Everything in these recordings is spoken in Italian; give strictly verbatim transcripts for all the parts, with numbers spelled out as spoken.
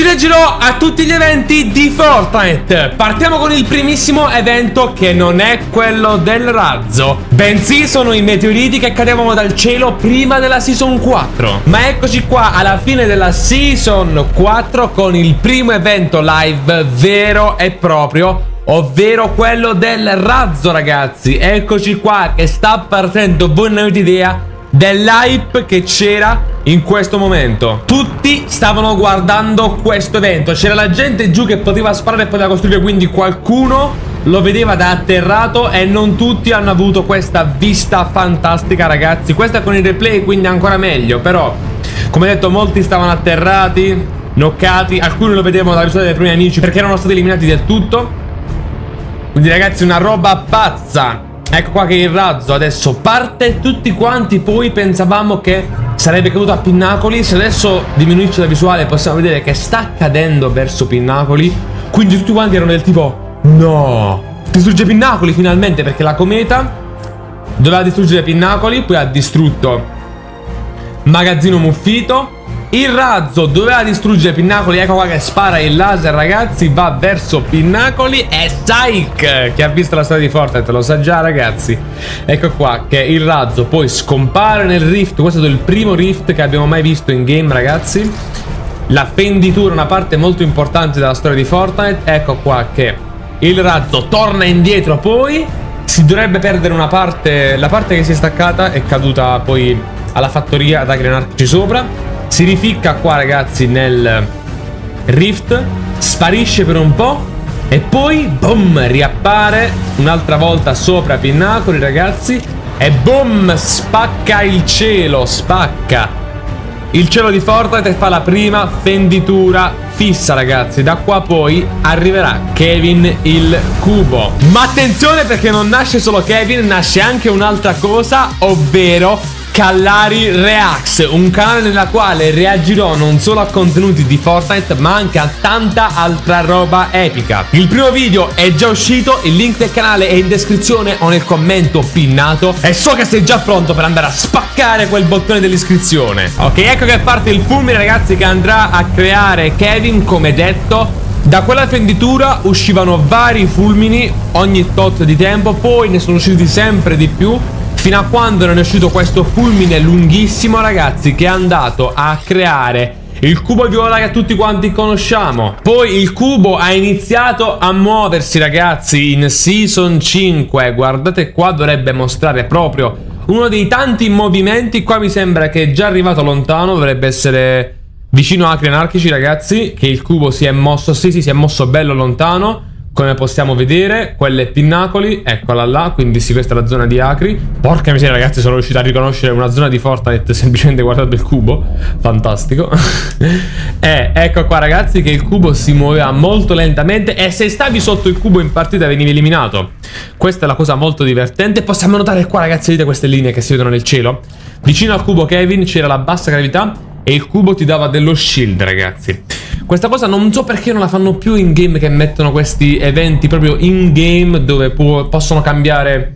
Oggi reggerò a tutti gli eventi di Fortnite. Partiamo con il primissimo evento, che non è quello del razzo, bensì sono i meteoriti che cadevano dal cielo prima della season quattro. Ma eccoci qua alla fine della season quattro con il primo evento live vero e proprio, ovvero quello del razzo, ragazzi. Eccoci qua che sta partendo, voi non avete idea dell'hype che c'era in questo momento. Tutti stavano guardando questo evento, c'era la gente giù che poteva sparare e poteva costruire, quindi qualcuno lo vedeva da atterrato e non tutti hanno avuto questa vista fantastica, ragazzi. Questa con il replay quindi ancora meglio, però come detto molti stavano atterrati, knoccati, alcuni lo vedevano dalla risata dei primi amici perché erano stati eliminati del tutto, quindi ragazzi una roba pazza. Ecco qua che il razzo adesso parte, tutti quanti poi pensavamo che sarebbe caduto a Pinnacoli, se adesso diminuisce la visuale possiamo vedere che sta cadendo verso Pinnacoli, quindi tutti quanti erano del tipo no, distrugge Pinnacoli finalmente, perché la cometa doveva distruggere Pinnacoli, poi ha distrutto Magazzino Muffito, il razzo doveva distruggere Pinnacoli, ecco qua che spara il laser, ragazzi, va verso Pinnacoli e psych! Chi ha visto la storia di Fortnite lo sa già, ragazzi. Ecco qua che il razzo poi scompare nel rift, questo è stato il primo rift che abbiamo mai visto in game, ragazzi. La fenditura è una parte molto importante della storia di Fortnite, ecco qua che il razzo torna indietro, poi si dovrebbe perdere una parte, la parte che si è staccata è caduta poi alla fattoria da granarci sopra. Si rificca qua, ragazzi, nel rift, sparisce per un po' e poi boom, riappare un'altra volta sopra Pinnacoli, ragazzi, e boom, spacca il cielo, spacca il cielo di Fortnite e fa la prima fenditura fissa, ragazzi. Da qua poi arriverà Kevin il cubo, ma attenzione perché non nasce solo Kevin, nasce anche un'altra cosa, ovvero Kallari Reacts, un canale nella quale reagirò non solo a contenuti di Fortnite ma anche a tanta altra roba epica. Il primo video è già uscito, il link del canale è in descrizione o nel commento pinnato, e so che sei già pronto per andare a spaccare quel bottone dell'iscrizione. Ok, ecco che parte il fulmine, ragazzi, che andrà a creare Kevin, come detto. Da quella fenditura uscivano vari fulmini ogni tot di tempo, poi ne sono usciti sempre di più, fino a quando non è uscito questo fulmine lunghissimo, ragazzi, che è andato a creare il cubo viola che tutti quanti conosciamo. Poi il cubo ha iniziato a muoversi, ragazzi, in season cinque. Guardate qua, dovrebbe mostrare proprio uno dei tanti movimenti. Qua mi sembra che è già arrivato lontano, dovrebbe essere vicino a acri anarchici, ragazzi, che il cubo si è mosso, sì sì, si è mosso bello lontano. Come possiamo vedere, quelle Pinnacoli, eccola là, quindi sì, questa è la zona di acri. Porca miseria, ragazzi, sono riuscito a riconoscere una zona di Fortnite semplicemente guardando il cubo, fantastico. E ecco qua, ragazzi, che il cubo si muoveva molto lentamente e se stavi sotto il cubo in partita venivi eliminato. Questa è la cosa molto divertente. Possiamo notare qua, ragazzi, vedete queste linee che si vedono nel cielo? Vicino al cubo Kevin c'era la bassa gravità e il cubo ti dava dello shield, ragazzi. Questa cosa non so perché non la fanno più in game, che mettono questi eventi proprio in game dove può, possono cambiare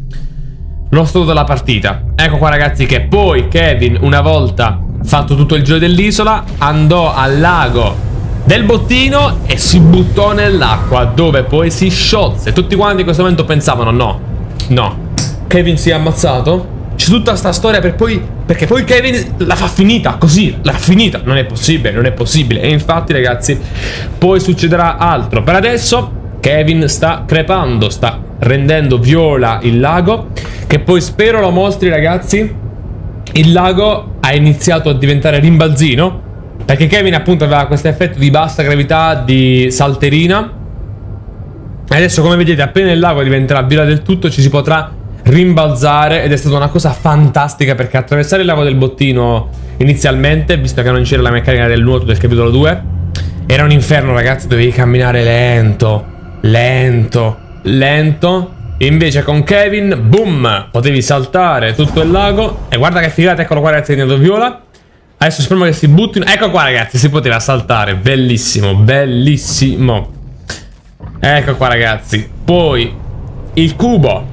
lo stato della partita. Ecco qua, ragazzi, che poi Kevin, una volta fatto tutto il giro dell'isola, andò al lago del bottino e si buttò nell'acqua, dove poi si sciolse. Tutti quanti in questo momento pensavano no, no, Kevin si è ammazzato. C'è tutta questa storia per poi, perché poi Kevin la fa finita così, la fa finita, non è possibile, non è possibile. E infatti, ragazzi, poi succederà altro. Per adesso Kevin sta crepando, sta rendendo viola il lago, che poi spero lo mostri, ragazzi. Il lago ha iniziato a diventare rimbalzino, perché Kevin appunto aveva questo effetto di bassa gravità, di salterina. E adesso, come vedete, appena il lago diventerà viola del tutto, ci si potrà rimbalzare, ed è stata una cosa fantastica, perché attraversare il lago del bottino inizialmente, visto che non c'era la meccanica del nuoto del capitolo due, era un inferno, ragazzi, dovevi camminare lento, lento, lento. Invece con Kevin, boom, potevi saltare tutto il lago e guarda che figata, eccolo qua, ragazzi, è diventato viola. Adesso speriamo che si buttino, ecco qua, ragazzi, si poteva saltare, bellissimo, bellissimo. Ecco qua, ragazzi, poi il cubo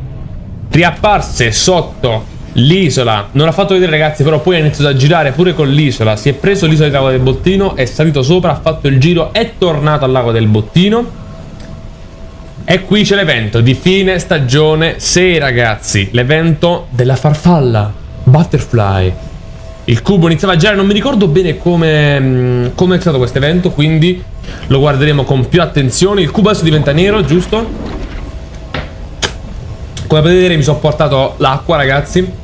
riapparse sotto L'isola, non l'ha fatto vedere ragazzi, però poi ha iniziato a girare pure con l'isola. Si è preso l'isola del Lago del Bottino, è salito sopra, ha fatto il giro, è tornato al Lago del Bottino. E qui c'è l'evento di fine stagione sei ragazzi, l'evento della farfalla, Butterfly. Il cubo iniziava a girare, non mi ricordo bene come, come è stato questo evento, quindi lo guarderemo con più attenzione. Il cubo adesso diventa nero, giusto? Come potete vedere mi sono portato l'acqua ragazzi,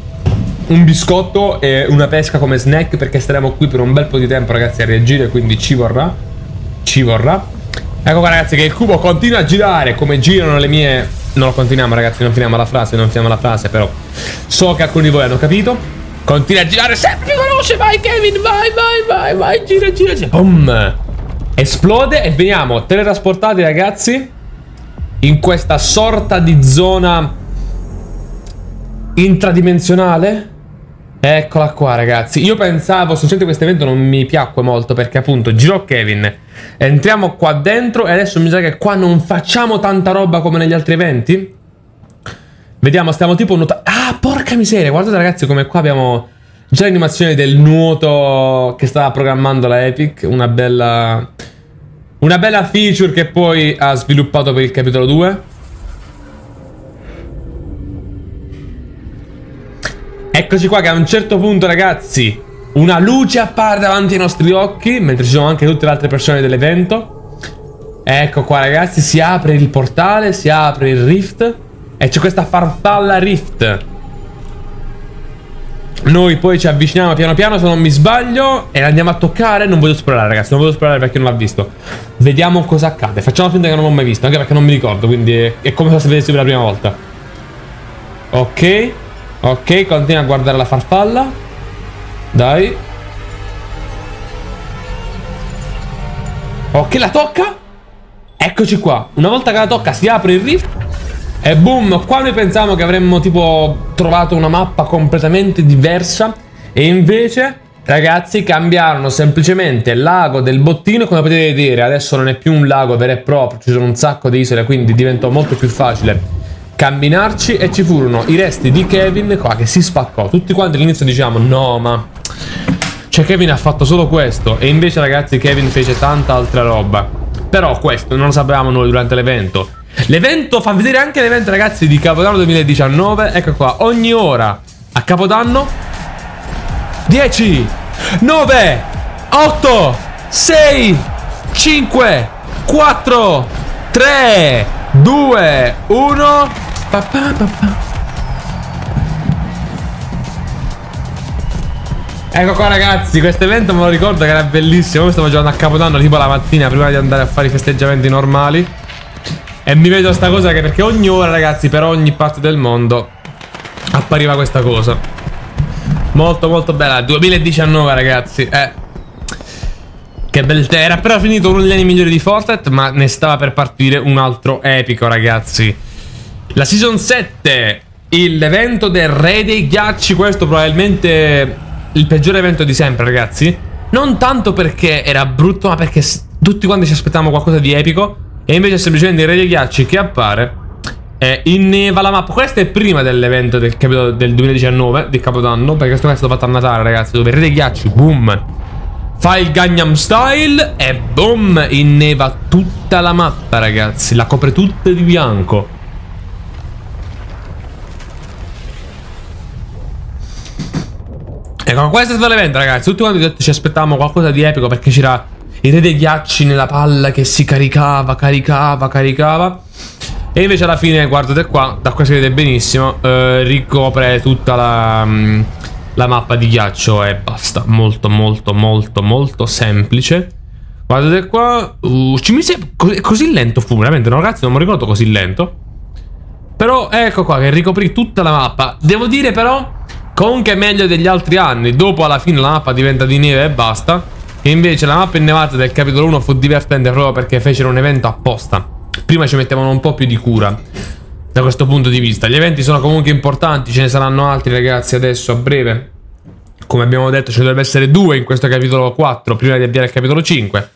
un biscotto e una pesca come snack, perché staremo qui per un bel po' di tempo ragazzi a reagire, quindi ci vorrà, ci vorrà. Ecco qua ragazzi che il cubo continua a girare, come girano le mie... Non lo continuiamo ragazzi, non finiamo la frase, non finiamo la frase, però so che alcuni di voi hanno capito. Continua a girare sempre più veloce, vai Kevin, vai, vai, vai, vai, gira, gira, gira. Boom! Esplode e veniamo teletrasportati ragazzi in questa sorta di zona... intradimensionale. Eccola qua ragazzi. Io pensavo, sinceramente questo evento non mi piacque molto, perché appunto girò Kevin, entriamo qua dentro e adesso mi sa che qua non facciamo tanta roba come negli altri eventi. Vediamo, stiamo tipo nuotando. Ah porca miseria, guardate ragazzi come qua abbiamo già l'animazione del nuoto che stava programmando la Epic. Una bella, una bella feature che poi ha sviluppato per il capitolo due. Eccoci qua che a un certo punto ragazzi una luce appare davanti ai nostri occhi, mentre ci sono anche tutte le altre persone dell'evento. Ecco qua ragazzi, si apre il portale, si apre il rift e c'è questa farfalla rift. Noi poi ci avviciniamo piano piano se non mi sbaglio e andiamo a toccare. Non voglio sparare ragazzi, non voglio sparare perché non l'ha visto. Vediamo cosa accade, facciamo finta che non l'ho mai visto, anche perché non mi ricordo, quindi è come se vedessi per la prima volta. Ok, ok, continua a guardare la farfalla. Dai. Ok, la tocca. Eccoci qua. Una volta che la tocca si apre il rift e boom. Qua noi pensavamo che avremmo tipo trovato una mappa completamente diversa e invece ragazzi cambiarono semplicemente il Lago del Bottino. Come potete vedere adesso non è più un lago vero e proprio, ci sono un sacco di isole, quindi diventò molto più facile camminarci e ci furono i resti di Kevin qua che si spaccò. Tutti quanti all'inizio diciamo no ma cioè Kevin ha fatto solo questo, e invece ragazzi Kevin fece tanta altra roba. Però questo non lo sapevamo noi durante l'evento. L'evento fa vedere anche l'evento ragazzi di Capodanno duemiladiciannove. Ecco qua, ogni ora a Capodanno dieci, nove, otto, sei, cinque, quattro, tre, due, uno. Papà, papà. Ecco qua ragazzi, questo evento me lo ricordo che era bellissimo. Io stavo giocando a Capodanno tipo la mattina prima di andare a fare i festeggiamenti normali e mi vedo sta cosa che, perché ogni ora ragazzi per ogni parte del mondo appariva questa cosa. Molto molto bella. duemiladiciannove ragazzi. Eh Che bel te. Era però finito uno degli anni migliori di Fortnite, ma ne stava per partire un altro epico ragazzi. La season sette, l'evento del re dei ghiacci. Questo probabilmente il peggiore evento di sempre ragazzi. Non tanto perché era brutto, ma perché tutti quanti ci aspettavamo qualcosa di epico e invece semplicemente il re dei ghiacci che appare e inneva la mappa. Questa è prima dell'evento del, del duemiladiciannove di Capodanno, perché questo è stato fatto a Natale ragazzi, dove il re dei ghiacci boom fa il Gangnam Style e boom inneva tutta la mappa ragazzi, la copre tutta di bianco. Ecco, questo è stato l'evento ragazzi. Tutti quanti ci aspettavamo qualcosa di epico, perché c'era il re dei ghiacci nella palla che si caricava, caricava, caricava e invece alla fine, guardate qua, da qua si vede benissimo, eh, ricopre tutta la... Mh, la mappa di ghiaccio e basta. Molto molto molto molto semplice. Guardate qua. uh, Ci mise così, così lento fu veramente, no ragazzi, non mi ricordo così lento. Però ecco qua che ricoprì tutta la mappa. Devo dire però comunque è meglio degli altri anni. Dopo alla fine la mappa diventa di neve e basta. E invece la mappa innevata del capitolo uno fu divertente proprio perché fecero un evento apposta. Prima ci mettevano un po' più di cura da questo punto di vista. Gli eventi sono comunque importanti, ce ne saranno altri ragazzi adesso a breve. Come abbiamo detto ce ne dovrebbe essere due in questo capitolo quattro prima di avviare il capitolo cinque.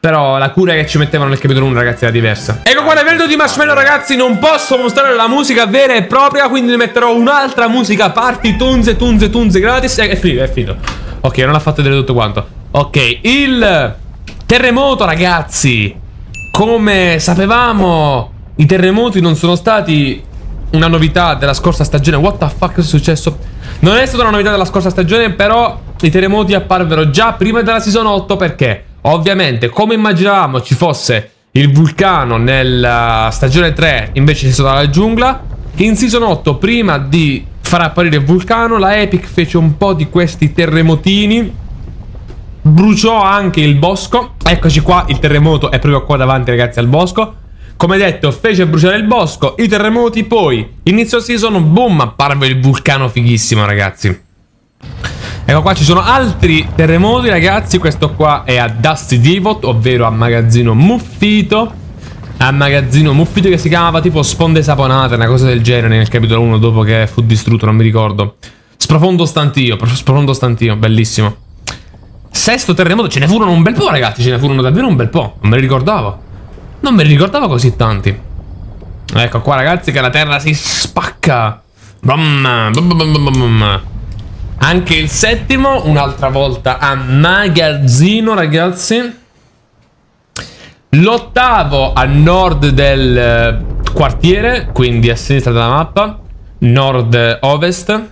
Però la cura che ci mettevano nel capitolo uno, ragazzi, era diversa. Ecco qua l'evento di Marshmello, ragazzi. Non posso mostrare la musica vera e propria, quindi ne metterò un'altra musica party. Tunze, tunze, tunze gratis. È finito, è finito. Ok, non ha fatto vedere tutto quanto. Ok, il terremoto, ragazzi. Come sapevamo, i terremoti non sono stati una novità della scorsa stagione. What the fuck è successo? Non è stata una novità della scorsa stagione, però i terremoti apparvero già prima della season otto. Perché? Ovviamente, come immaginavamo ci fosse il vulcano nella stagione tre, invece si sono dalla giungla. In season otto, prima di far apparire il vulcano, la Epic fece un po' di questi terremotini. Bruciò anche il bosco. Eccoci qua, il terremoto è proprio qua davanti, ragazzi, al bosco. Come detto, fece bruciare il bosco, i terremoti, poi inizio season, boom, apparve il vulcano fighissimo, ragazzi. Ecco qua, ci sono altri terremoti, ragazzi. Questo qua è a Dusty Devot, ovvero a Magazzino Muffito. A Magazzino Muffito, che si chiamava tipo Sponde Saponate, una cosa del genere, nel capitolo uno, dopo che fu distrutto, non mi ricordo. Sprofondo Stantio, Sprofondo Stantio, bellissimo. Sesto terremoto, ce ne furono un bel po', ragazzi, ce ne furono davvero un bel po'. Non me li ricordavo. Non me li ricordavo così tanti. Ecco qua, ragazzi, che la terra si spacca. Brum, brum, brum, brum, brum. Anche il settimo, un'altra volta a Magazzino, ragazzi. L'ottavo a nord del quartiere, quindi a sinistra della mappa, nord-ovest.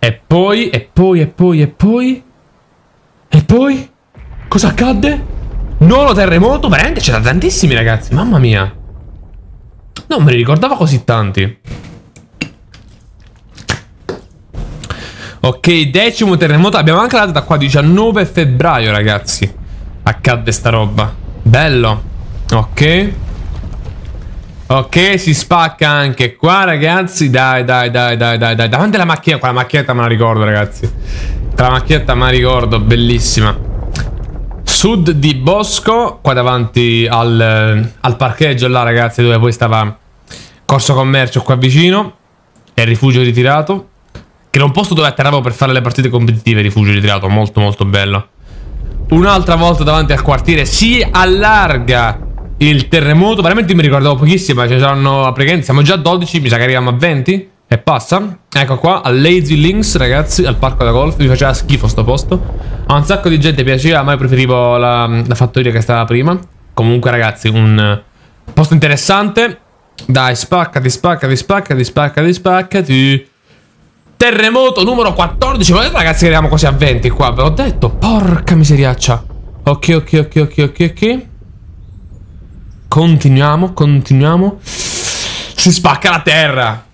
E poi, e poi, e poi, e poi... E poi? Cosa accadde? Nono terremoto, veramente c'era tantissimi, ragazzi, mamma mia. Non me li ricordavo così tanti. Ok, decimo terremoto. Abbiamo anche la data qua, diciannove febbraio, ragazzi. Accadde sta roba. Bello. Ok. Ok, si spacca anche qua, ragazzi. Dai, dai, dai, dai, dai, dai. Davanti alla macchietta, quella macchietta me la ricordo, ragazzi. Quella macchietta me la ricordo, bellissima. Sud di Bosco, qua davanti al, al parcheggio là, ragazzi, dove poi stava Corso Commercio qua vicino. E il rifugio ritirato, che era un posto dove atterravo per fare le partite competitive. Rifugio ritirato, molto molto bello. Un'altra volta davanti al quartiere si allarga il terremoto. Veramente mi ricordavo pochissimo, cioè c'erano praticamente, siamo già a dodici, mi sa che arriviamo a venti e passa. Ecco qua, a Lazy Links, ragazzi, al parco da golf. Mi faceva schifo sto posto, a un sacco di gente piaceva, ma io preferivo la, la fattoria che stava prima. Comunque, ragazzi, un posto interessante. Dai, spaccati, spaccati, spaccati, spaccati, spaccati. Terremoto numero quattordici. Ma ragazzi, che arriviamo quasi a venti qua, ve l'ho detto. Porca miseriaccia. Ok, ok, ok, ok, ok, ok. Continuiamo, continuiamo. Si spacca la terra.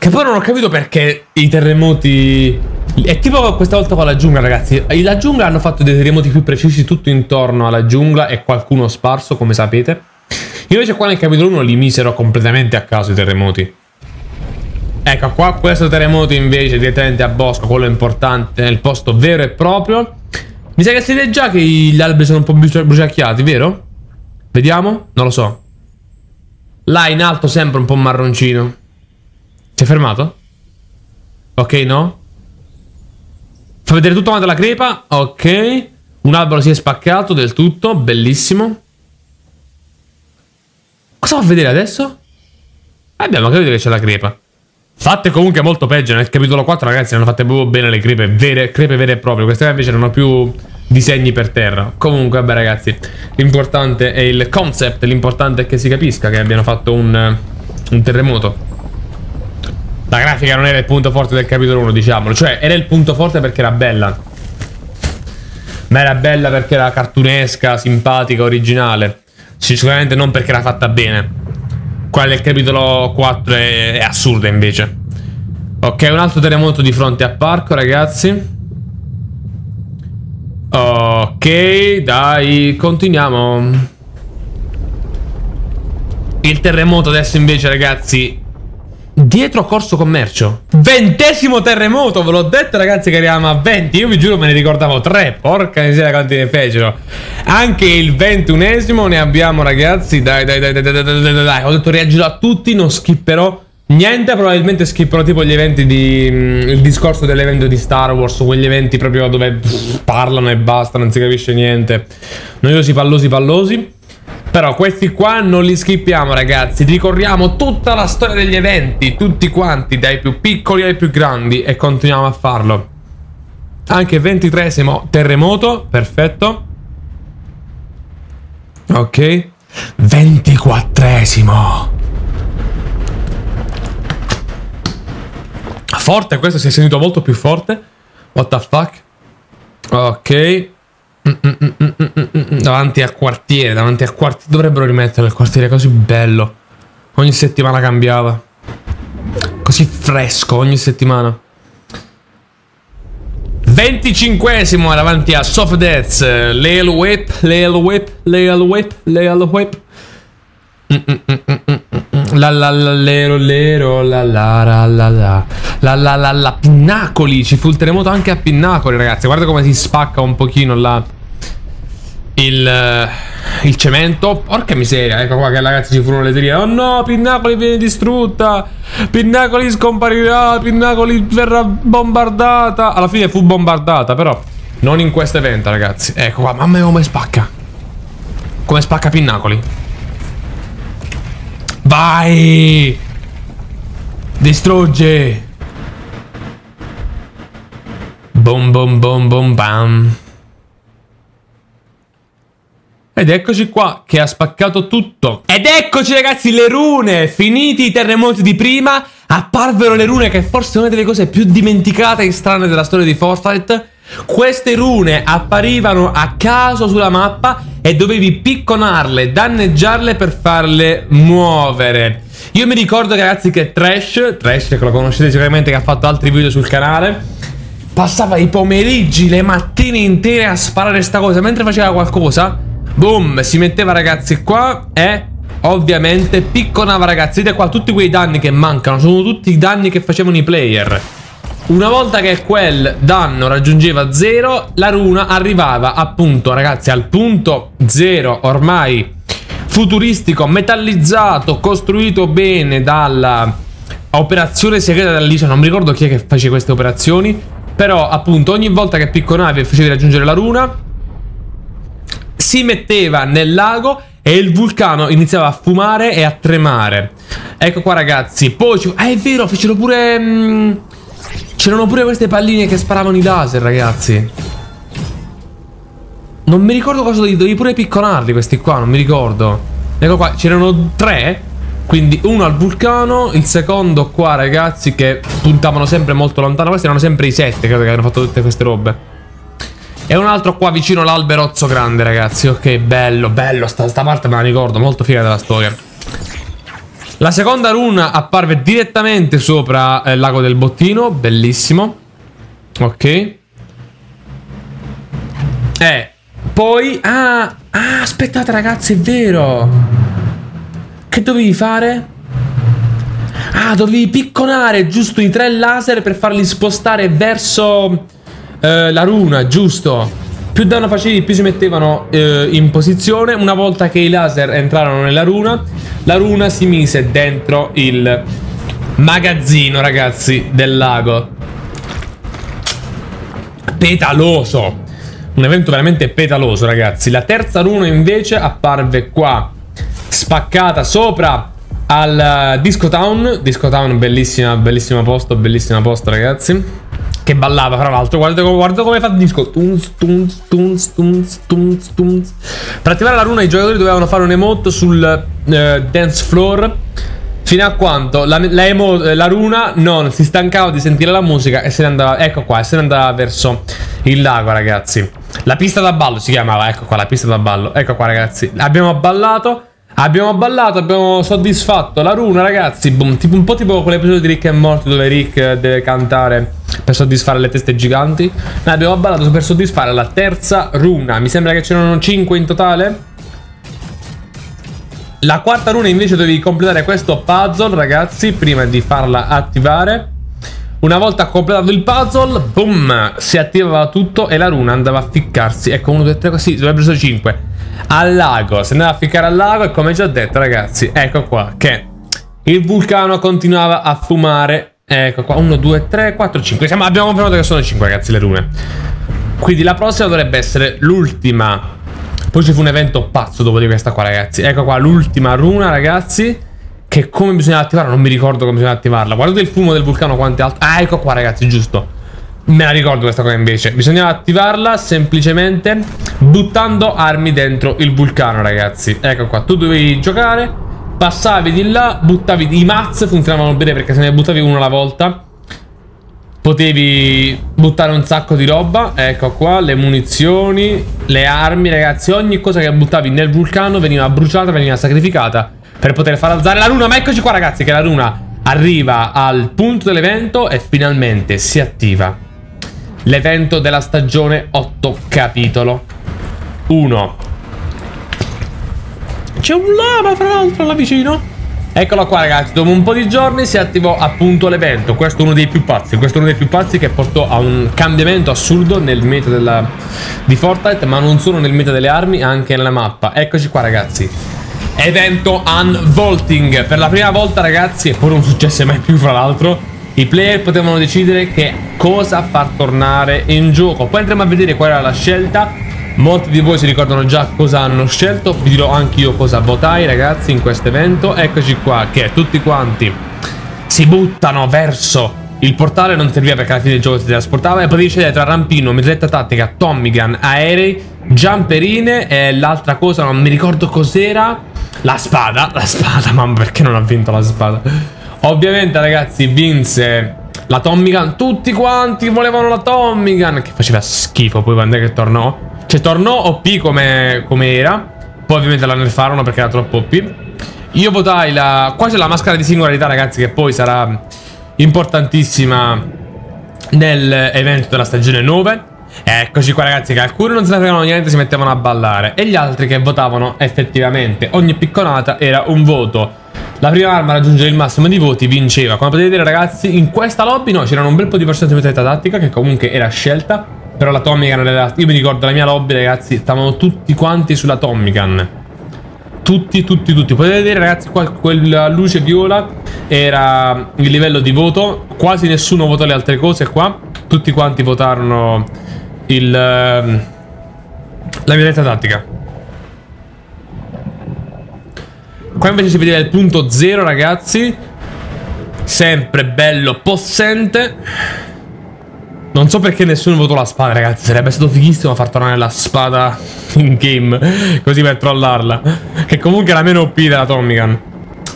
Che poi non ho capito perché i terremoti... È tipo questa volta con la giungla, ragazzi. La giungla hanno fatto dei terremoti più precisi tutto intorno alla giungla e qualcuno sparso, come sapete. Invece qua nel capitolo uno li misero completamente a caso i terremoti. Ecco qua, questo terremoto invece direttamente a Bosco, quello importante, nel posto vero e proprio. Mi sa che si vede già che gli alberi sono un po' bruciacchiati, vero? Vediamo? Non lo so. Là in alto sembra un po' marroncino. Si è fermato? Ok, no? Fa vedere tutto quanto la crepa. Ok. Un albero si è spaccato del tutto, bellissimo. Cosa fa vedere adesso? Abbiamo capito che c'è la crepa. Fatte comunque molto peggio nel capitolo quattro, ragazzi, non hanno fatte proprio bene le crepe vere, crepe vere e proprie. Queste invece non hanno più disegni per terra. Comunque, vabbè, ragazzi, l'importante è il concept, l'importante è che si capisca che abbiano fatto un, un terremoto. La grafica non era il punto forte del capitolo uno, diciamolo. Cioè, era il punto forte perché era bella. Ma era bella perché era cartunesca, simpatica, originale. Sicuramente non perché era fatta bene. Qua nel capitolo quattro è, è assurda invece. Ok, un altro terremoto di fronte a parco, ragazzi. Ok, dai, continuiamo. Il terremoto adesso invece, ragazzi, dietro Corso Commercio. Ventesimo terremoto, ve l'ho detto, ragazzi, che arriviamo a venti. Io vi giuro me ne ricordavo tre. Porca miseria quanti ne fecero. Anche il ventunesimo ne abbiamo, ragazzi. Dai, dai, dai, dai, dai, dai, dai, dai. Ho detto reagirò a tutti, non skipperò Niente, probabilmente skipperò tipo gli eventi di... Mh, il discorso dell'evento di Star Wars, quegli eventi proprio dove pff, parlano e basta, non si capisce niente. Noiosi, pallosi, pallosi. Però questi qua non li skippiamo, ragazzi. Ricorriamo tutta la storia degli eventi, tutti quanti, dai più piccoli ai più grandi, e continuiamo a farlo. Anche ventitreesimo terremoto, perfetto. Ok. ventiquattresimo. Forte, questo si è sentito molto più forte. What the fuck. Ok. mm, mm, mm, mm, mm. Davanti a quartiere. Davanti a quartiere. Dovrebbero rimetterlo il quartiere così bello. Ogni settimana cambiava. Così fresco ogni settimana. Venticinquesimo davanti a Soft Deaths. Lil Whip. Lil Whip. Lil Whip. Lil Whip. La la la lero lero la la la la la la la la la Pinnacoli, ci fu il terremoto anche a Pinnacoli, ragazzi. Guarda come si spacca un pochino la il, il cemento. Porca miseria, ecco qua che ragazzi ci furono le teorie. Oh no, Pinnacoli viene distrutta, Pinnacoli scomparirà, Pinnacoli verrà bombardata. Alla fine fu bombardata, però non in questo evento, ragazzi. Ecco qua, mamma mia come spacca, come spacca Pinnacoli. Vai! Distrugge! Boom boom boom boom bam! Ed eccoci qua che ha spaccato tutto. Ed eccoci ragazzi le rune! Finiti i terremoti di prima, apparvero le rune, che forse è una delle cose più dimenticate e strane della storia di Fortnite. Queste rune apparivano a caso sulla mappa e dovevi picconarle, danneggiarle per farle muovere. Io mi ricordo ragazzi che Trash, Trash che lo conoscete sicuramente, che ha fatto altri video sul canale, passava i pomeriggi, le mattine intere a sparare sta cosa. Mentre faceva qualcosa, boom, si metteva ragazzi qua e ovviamente picconava, ragazzi. Vedete qua tutti quei danni che mancano, sono tutti i danni che facevano i player. Una volta che quel danno raggiungeva zero, la runa arrivava appunto, ragazzi, al punto zero, ormai futuristico, metallizzato, costruito bene dalla operazione segreta dell'Icia. Non mi ricordo chi è che faceva queste operazioni, però appunto ogni volta che picconavi e facevi raggiungere la runa, si metteva nel lago e il vulcano iniziava a fumare e a tremare. Ecco qua, ragazzi. Poi ci... Ah, è vero, fecero pure... Mm... C'erano pure queste palline che sparavano i laser, ragazzi. Non mi ricordo cosa dovevi, dovevi pure picconarli questi qua, non mi ricordo. Ecco qua, c'erano tre. Quindi uno al vulcano, il secondo qua, ragazzi, che puntavano sempre molto lontano. Questi erano sempre i sette, credo, che hanno fatto tutte queste robe. E un altro qua vicino all'alberozzo grande, ragazzi. Ok, bello, bello, sta, sta parte me la ricordo, molto figa della storia. La seconda runa apparve direttamente sopra il Lago del Bottino, bellissimo. Ok. E poi... Ah, ah, aspettate ragazzi, è vero. Che dovevi fare? Ah, dovevi picconare giusto i tre laser per farli spostare verso eh, la runa, giusto. Più danno facevi, più si mettevano eh, in posizione. Una volta che i laser entrarono nella runa, la runa si mise dentro il magazzino, ragazzi, del lago. Petaloso. Un evento veramente petaloso, ragazzi. La terza runa invece apparve qua, spaccata sopra al Disco Town. Disco Town, bellissima, bellissima posto, bellissima posto, ragazzi. Che ballava, tra l'altro. Guarda, guarda come fa il disco. Tunz, tunz, tunz, tunz, tunz, tunz. Per attivare la runa i giocatori dovevano fare un emote sul eh, dance floor, fino a quando la, la, emo, la runa non si stancava di sentire la musica e se ne andava. Ecco qua, e se ne andava verso il lago, ragazzi. La pista da ballo si chiamava. Ecco qua, la pista da ballo. Ecco qua, ragazzi. Abbiamo ballato. Abbiamo ballato, abbiamo soddisfatto la runa, ragazzi. Boom. Tipo, un po' tipo quell'episodio di Rick and Morty dove Rick deve cantare per soddisfare le teste giganti. Noi abbiamo ballato per soddisfare la terza runa. Mi sembra che c'erano cinque in totale. La quarta runa invece dovevi completare questo puzzle, ragazzi, prima di farla attivare. Una volta completato il puzzle, boom, si attivava tutto e la runa andava a ficcarsi. Ecco, uno, due, tre, così, dovrebbero essere cinque. Al lago, si andava a ficcare al lago e come già detto, ragazzi, ecco qua che Il vulcano continuava a fumare. Ecco qua, uno, due, tre, quattro, cinque. Siamo, abbiamo confermato che sono cinque, ragazzi, le rune. Quindi la prossima dovrebbe essere l'ultima. Poi ci fu un evento pazzo dopo di questa qua, ragazzi. Ecco qua, l'ultima runa, ragazzi. Che come bisogna attivarla, non mi ricordo come bisogna attivarla. Guardate il fumo del vulcano quanto è alto. Ah, ecco qua, ragazzi, giusto. Me la ricordo questa cosa invece. Bisogna attivarla semplicemente buttando armi dentro il vulcano, ragazzi. Ecco qua, tu dovevi giocare, passavi di là, buttavi i mazzi, funzionavano bene perché se ne buttavi uno alla volta potevi buttare un sacco di roba. Ecco qua, le munizioni, le armi, ragazzi. Ogni cosa che buttavi nel vulcano veniva bruciata, veniva sacrificata per poter far alzare la runa. Ma eccoci qua, ragazzi, che la runa arriva al punto dell'evento e finalmente si attiva. L'evento della stagione otto, capitolo uno. C'è un lama, fra l'altro, là vicino. Eccolo qua, ragazzi, dopo un po' di giorni si attivò appunto l'evento. Questo è uno dei più pazzi, questo è uno dei più pazzi che portò a un cambiamento assurdo nel meta della... di Fortnite, ma non solo nel meta delle armi, anche nella mappa. Eccoci qua, ragazzi, evento Unvaulting. Per la prima volta, ragazzi, e poi non successe mai più, fra l'altro, i player potevano decidere che cosa far tornare in gioco. Poi andremo a vedere qual era la scelta. Molti di voi si ricordano già cosa hanno scelto. Vi dirò anche io cosa votai, ragazzi, in questo evento. Eccoci qua, che tutti quanti si buttano verso il portale. Non serviva perché alla fine il gioco si trasportava. E potevi scegliere tra rampino, mitraglietta tattica, Tommy Gun, aerei, jumperine e l'altra cosa, non mi ricordo cos'era. La spada, la spada, mamma, perché non ha vinto la spada? Ovviamente, ragazzi, vinse la Tommy Gun. Tutti quanti volevano la Tommy Gun, che faceva schifo poi quando è che tornò. Cioè tornò O P come, come era. Poi ovviamente la nerfarono perché era troppo O P. Io votai la... Qua c'è la maschera di singolarità, ragazzi, che poi sarà importantissima nell'evento della stagione nove. Eccoci qua, ragazzi, che alcuni non se ne fregavano niente, si mettevano a ballare. E gli altri che votavano effettivamente. Ogni picconata era un voto. La prima arma a raggiungere il massimo di voti vinceva. Come potete vedere, ragazzi, in questa lobby no, c'erano un bel po' di persone di mitraglietta tattica, che comunque era scelta. Però la Tommy Gun era... Io mi ricordo la mia lobby, ragazzi, stavano tutti quanti sulla Tommy Gun. Tutti, tutti, tutti. Potete vedere, ragazzi, qua quella luce viola era il livello di voto. Quasi nessuno votò le altre cose qua. Tutti quanti votarono il... la mitraglietta tattica. Qua invece si vedeva il punto zero, ragazzi. Sempre bello possente. Non so perché nessuno votò la spada, ragazzi. Sarebbe stato fighissimo far tornare la spada in game, così per trollarla, che comunque era meno O P della Tommy Gun.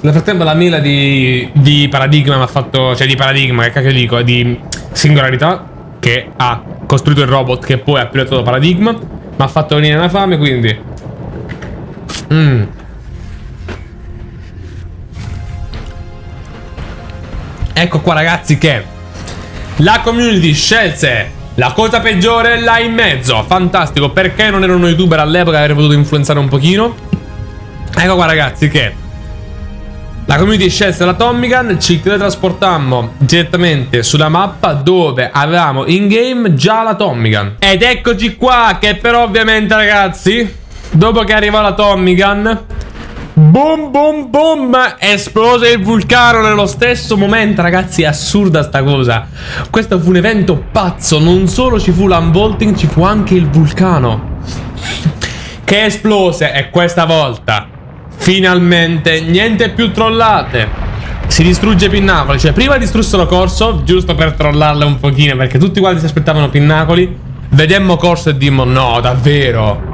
Nel frattempo la mela di, di Paradigma mi ha fatto... Cioè di Paradigma, che cacchio dico, di Singolarità, che ha costruito il robot che poi ha pilotato Paradigma, mi ha fatto venire una fame, quindi Mmm ecco qua, ragazzi, che la community scelse la cosa peggiore là in mezzo. Fantastico, perché non ero uno youtuber all'epoca, avrei potuto influenzare un pochino. Ecco qua, ragazzi, che la community scelse la Tommy Gun. Ci teletrasportammo direttamente sulla mappa dove avevamo in game già la Tommy Gun. Ed eccoci qua, che però ovviamente, ragazzi, dopo che arrivò la Tommy Gun, boom, boom, boom, esplose il vulcano nello stesso momento, ragazzi. Assurda sta cosa. Questo fu un evento pazzo. Non solo ci fu l'unvaulting, ci fu anche il vulcano che esplose. E questa volta finalmente niente più trollate. Si distrugge Pinnacoli. Cioè prima distrussero Corso, giusto per trollarle un pochino, perché tutti quanti si aspettavano Pinnacoli. Vedemmo Corso e dimmo no, davvero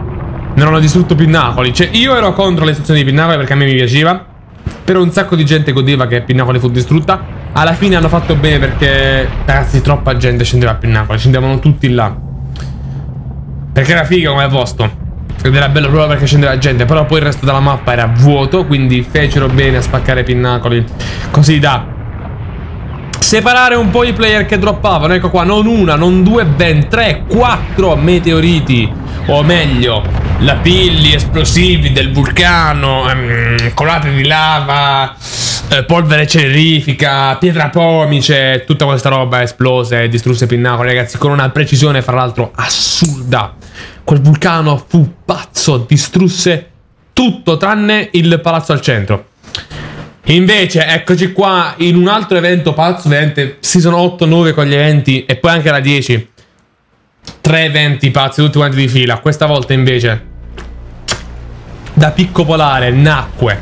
non hanno distrutto Pinnacoli. Cioè io ero contro le istruzioni di Pinnacoli perché a me mi piaceva, però un sacco di gente godeva che Pinnacoli fu distrutta. Alla fine hanno fatto bene perché, ragazzi, troppa gente scendeva a Pinnacoli. Scendevano tutti là perché era figo come posto ed era bello proprio perché scendeva gente. Però poi il resto della mappa era vuoto, quindi fecero bene a spaccare Pinnacoli, così da separare un po' i player che droppavano. Ecco qua, non una, non due, ben tre, quattro meteoriti, o meglio, lapilli esplosivi del vulcano, ehm, colate di lava, eh, polvere celerifica, pietra pomice, tutta questa roba esplose e distrusse Pinnacoli, ragazzi, con una precisione fra l'altro assurda. Quel vulcano fu pazzo, distrusse tutto tranne il palazzo al centro. Invece eccoci qua in un altro evento pazzo, veramente season otto nove con gli eventi e poi anche la dieci. Tre eventi pazzi tutti quanti di fila. Questa volta invece da Picco Polare nacque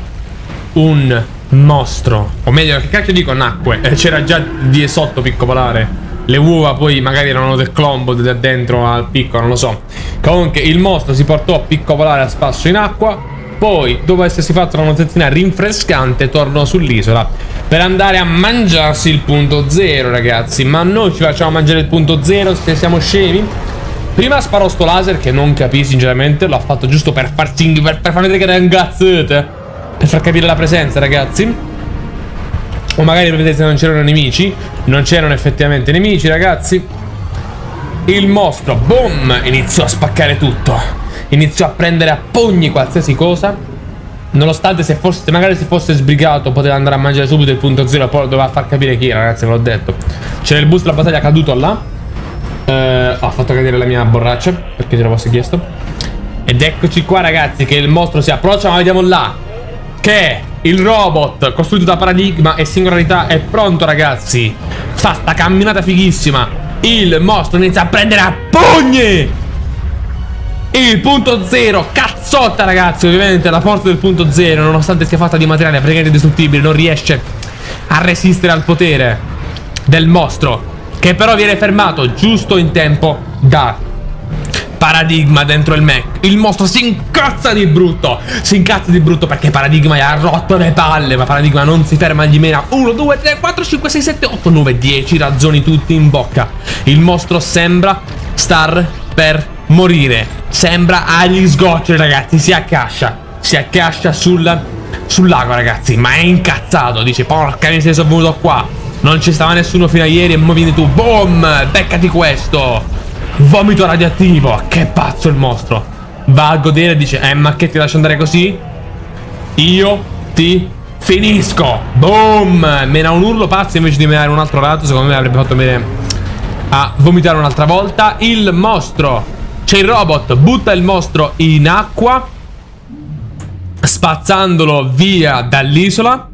un mostro, o meglio, che cacchio dico nacque, c'era già di sotto Picco Polare. Le uova poi magari erano del clombo da dentro al picco, non lo so. Comunque il mostro si portò Picco Polare a spasso in acqua. Poi, dopo essersi fatto una notizia rinfrescante, tornò sull'isola per andare a mangiarsi il punto zero, ragazzi. Ma noi ci facciamo mangiare il punto zero se siamo scemi? Prima sparò sto laser che non capì sinceramente. L'ho fatto giusto per far, per, per far vedere che era ingazzate, per far capire la presenza, ragazzi. O magari per vedere se non c'erano nemici. Non c'erano effettivamente nemici, ragazzi. Il mostro, boom, iniziò a spaccare tutto. Iniziò a prendere a pugni qualsiasi cosa. Nonostante se fosse, magari se fosse sbrigato, poteva andare a mangiare subito il punto zero. Poi doveva far capire chi era, ragazzi, ve l'ho detto. C'era il boost della battaglia caduto là. eh, Ho fatto cadere la mia borraccia, perché te l'avevo chiesto. Ed eccoci qua, ragazzi, che il mostro si approccia. Ma vediamo là che il robot costruito da Paradigma e Singolarità è pronto, ragazzi. Fa sta camminata fighissima. Il mostro inizia a prendere a pugni il punto zero, cazzotta, ragazzi. Ovviamente la forza del punto zero, nonostante sia fatta di materiale praticamente indistruttibile, non riesce a resistere al potere del mostro, che però viene fermato giusto in tempo da Paradigma dentro il mech. Il mostro si incazza di brutto, si incazza di brutto perché Paradigma gli ha rotto le palle, ma Paradigma non si ferma, gli mena uno, due, tre, quattro, cinque, sei, sette, otto, nove, dieci razzoni tutti in bocca. Il mostro sembra star per morire, sembra agli sgoccioli, ragazzi. Si accascia, si accascia sul, sul lago, ragazzi. Ma è incazzato, dice: porca miseria, sono venuto qua, non ci stava nessuno fino a ieri, e mo vieni tu, boom, beccati questo vomito radioattivo. Che pazzo il mostro. Va a godere e dice: eh, ma che ti lascio andare così? Io ti finisco. Boom, mena un urlo pazzo invece di menare un altro lato. Secondo me avrebbe fatto bene a vomitare un'altra volta. Il mostro, c'è il robot, butta il mostro in acqua, spazzandolo via dall'isola.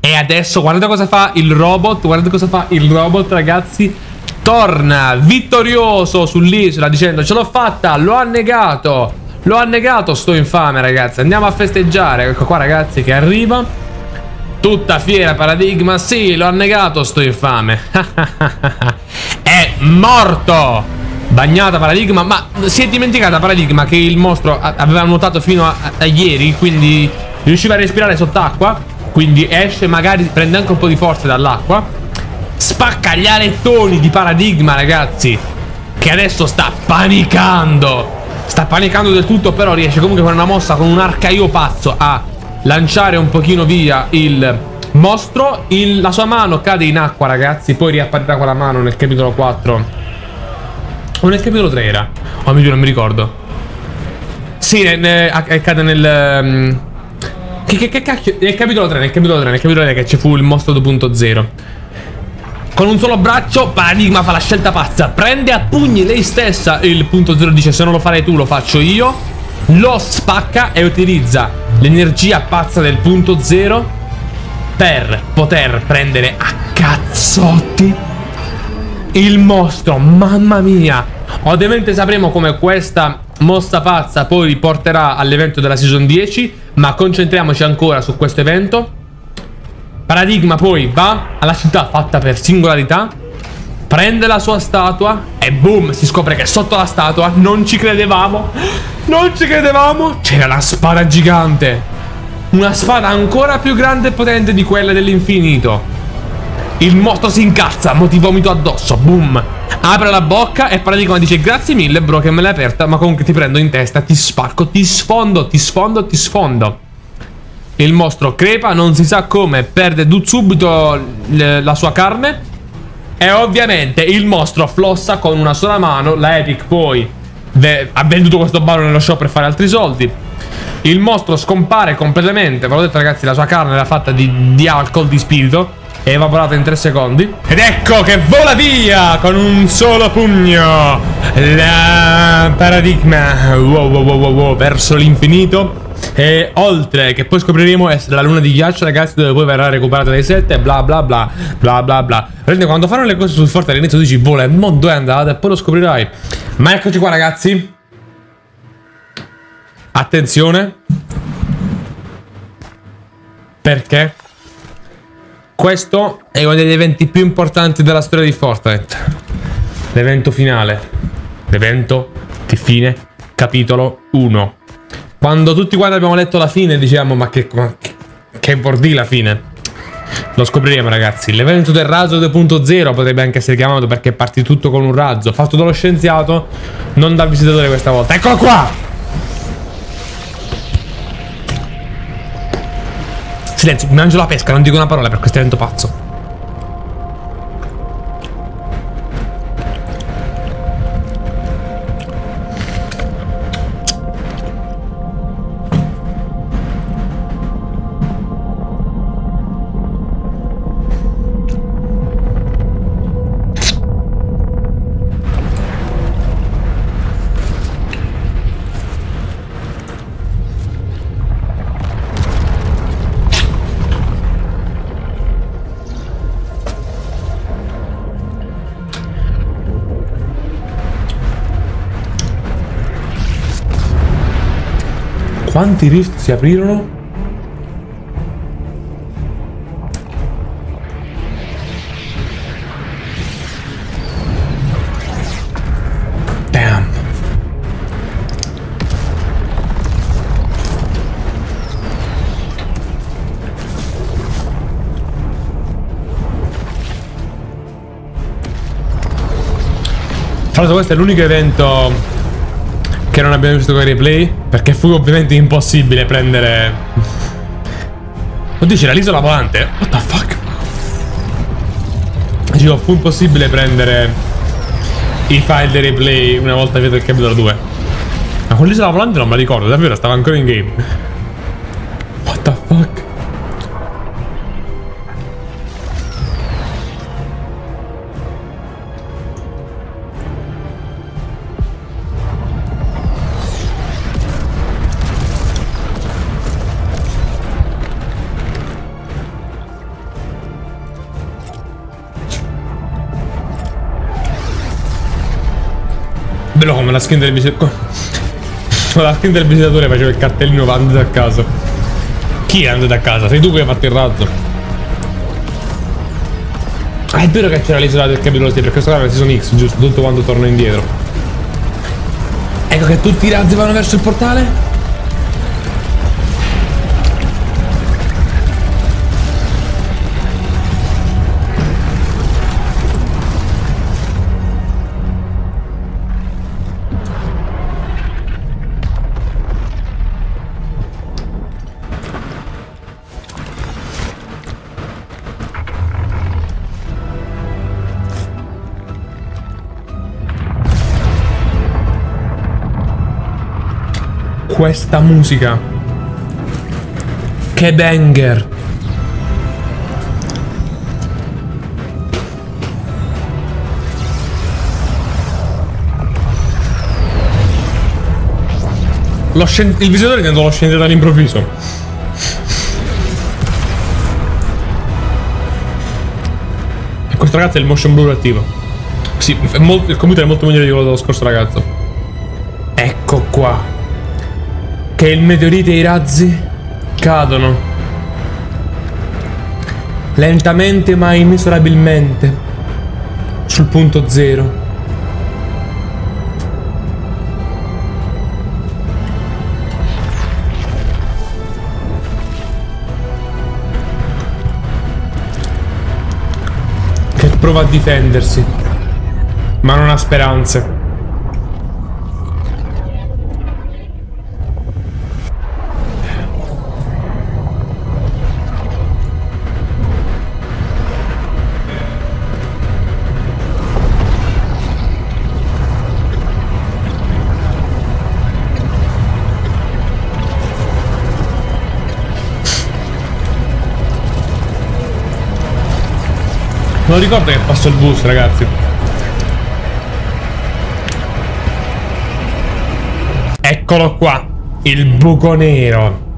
E adesso guardate cosa fa il robot, guardate cosa fa il robot, ragazzi. Torna vittorioso sull'isola dicendo: ce l'ho fatta, l'ho annegato, l'ho annegato sto infame, ragazzi. Andiamo a festeggiare, ecco qua, ragazzi, che arriva. Tutta fiera Paradigma, sì, l'ho annegato sto infame. È morto! Bagnata Paradigma, ma si è dimenticata Paradigma che il mostro aveva nuotato fino a, a, a ieri, quindi riusciva a respirare sott'acqua, quindi esce, magari prende anche un po' di forza dall'acqua, spacca gli alettoni di Paradigma, ragazzi, che adesso sta panicando, sta panicando del tutto, però riesce comunque con una mossa, con un arcaio pazzo, a lanciare un pochino via il mostro. Il, la sua mano cade in acqua, ragazzi, poi riapparirà quella mano nel capitolo quattro. O nel capitolo tre era? Oh mio Dio, non mi ricordo. Sì, ne, ne, cade nel... Um, che, che, che cacchio? Nel capitolo tre, nel capitolo tre, nel capitolo tre che ci fu il mostro due punto zero. Con un solo braccio Paradigma fa la scelta pazza, prende a pugni lei stessa il punto zero, dice: se non lo farei tu, lo faccio io. Lo spacca e utilizza l'energia pazza del punto zero per poter prendere a cazzotti il mostro, mamma mia. Ovviamente sapremo come questa mossa pazza poi porterà all'evento della season dieci, ma concentriamoci ancora su questo evento. Paradigma poi va alla città fatta per Singolarità, prende la sua statua e boom, si scopre che sotto la statua, non ci credevamo, non ci credevamo, c'era la spada gigante, una spada ancora più grande e potente di quella dell'infinito. Il mostro si incazza, mo ti vomito addosso, boom. Apre la bocca e Paradigma dice: grazie mille bro che me l'hai aperta, ma comunque ti prendo in testa, ti spacco, ti sfondo, ti sfondo, ti sfondo. Il mostro crepa, non si sa come, perde subito la sua carne. E ovviamente il mostro flossa con una sola mano. La Epic poi ha venduto questo ballo nello shop per fare altri soldi. Il mostro scompare completamente, ve l'ho detto, ragazzi, la sua carne era fatta di, di alcol, di spirito. È evaporata in tre secondi. Ed ecco che vola via con un solo pugno la Paradigma, wow, wow, wow, wow, verso l'infinito. E oltre, che poi scopriremo essere la luna di ghiaccio, ragazzi, dove poi verrà recuperata dai sette, bla bla bla bla bla bla. Rende, quando fanno le cose sul forte all'inizio dici vola, il mondo è andato e poi lo scoprirai. Ma eccoci qua, ragazzi. Attenzione, perché questo è uno degli eventi più importanti della storia di Fortnite. L'evento finale, l'evento di fine capitolo uno. Quando tutti quanti abbiamo letto la fine diciamo ma che, ma che, che vuol dire la fine? Lo scopriremo, ragazzi. L'evento del razzo due punto zero potrebbe anche essere chiamato, perché è partito tutto con un razzo fatto dallo scienziato, non dal visitatore questa volta. Eccolo qua! Silenzio, mi mangio la pesca, non dico una parola per questo evento pazzo. Quanti rift si aprirono? Damn. Tra l'altro questo è l'unico evento che non abbiamo visto con i replay, perché fu ovviamente impossibile prendere. Oddio, c'era l'isola volante. What the fuck? Dicevo, fu impossibile prendere i file dei replay una volta via del capitolo due. Ma con l'isola volante non me la ricordo, davvero, stava ancora in game. What the fuck? Bello come la skin del visitatore. La skin del visitatore faceva il cartellino andato a casa. Chi è andato a casa? Sei tu che hai fatto il razzo. Ah, è vero che c'era l'isola del capitolo sei, perché questa era la season X, giusto? Tutto quando torno indietro. Ecco che tutti i razzi vanno verso il portale. Questa musica, che banger. Lo scien il visitatore è andato, lo scende dall'improvviso. E questo, ragazzo, è il motion blur attivo. Sì, è molto, il computer è molto migliore di quello dello scorso, ragazzo. Ecco qua che il meteorite e i razzi cadono lentamente ma inesorabilmente sul punto zero. Che prova a difendersi, ma non ha speranze. Non ricordo che passo il bus, ragazzi. Eccolo qua. il buco nero.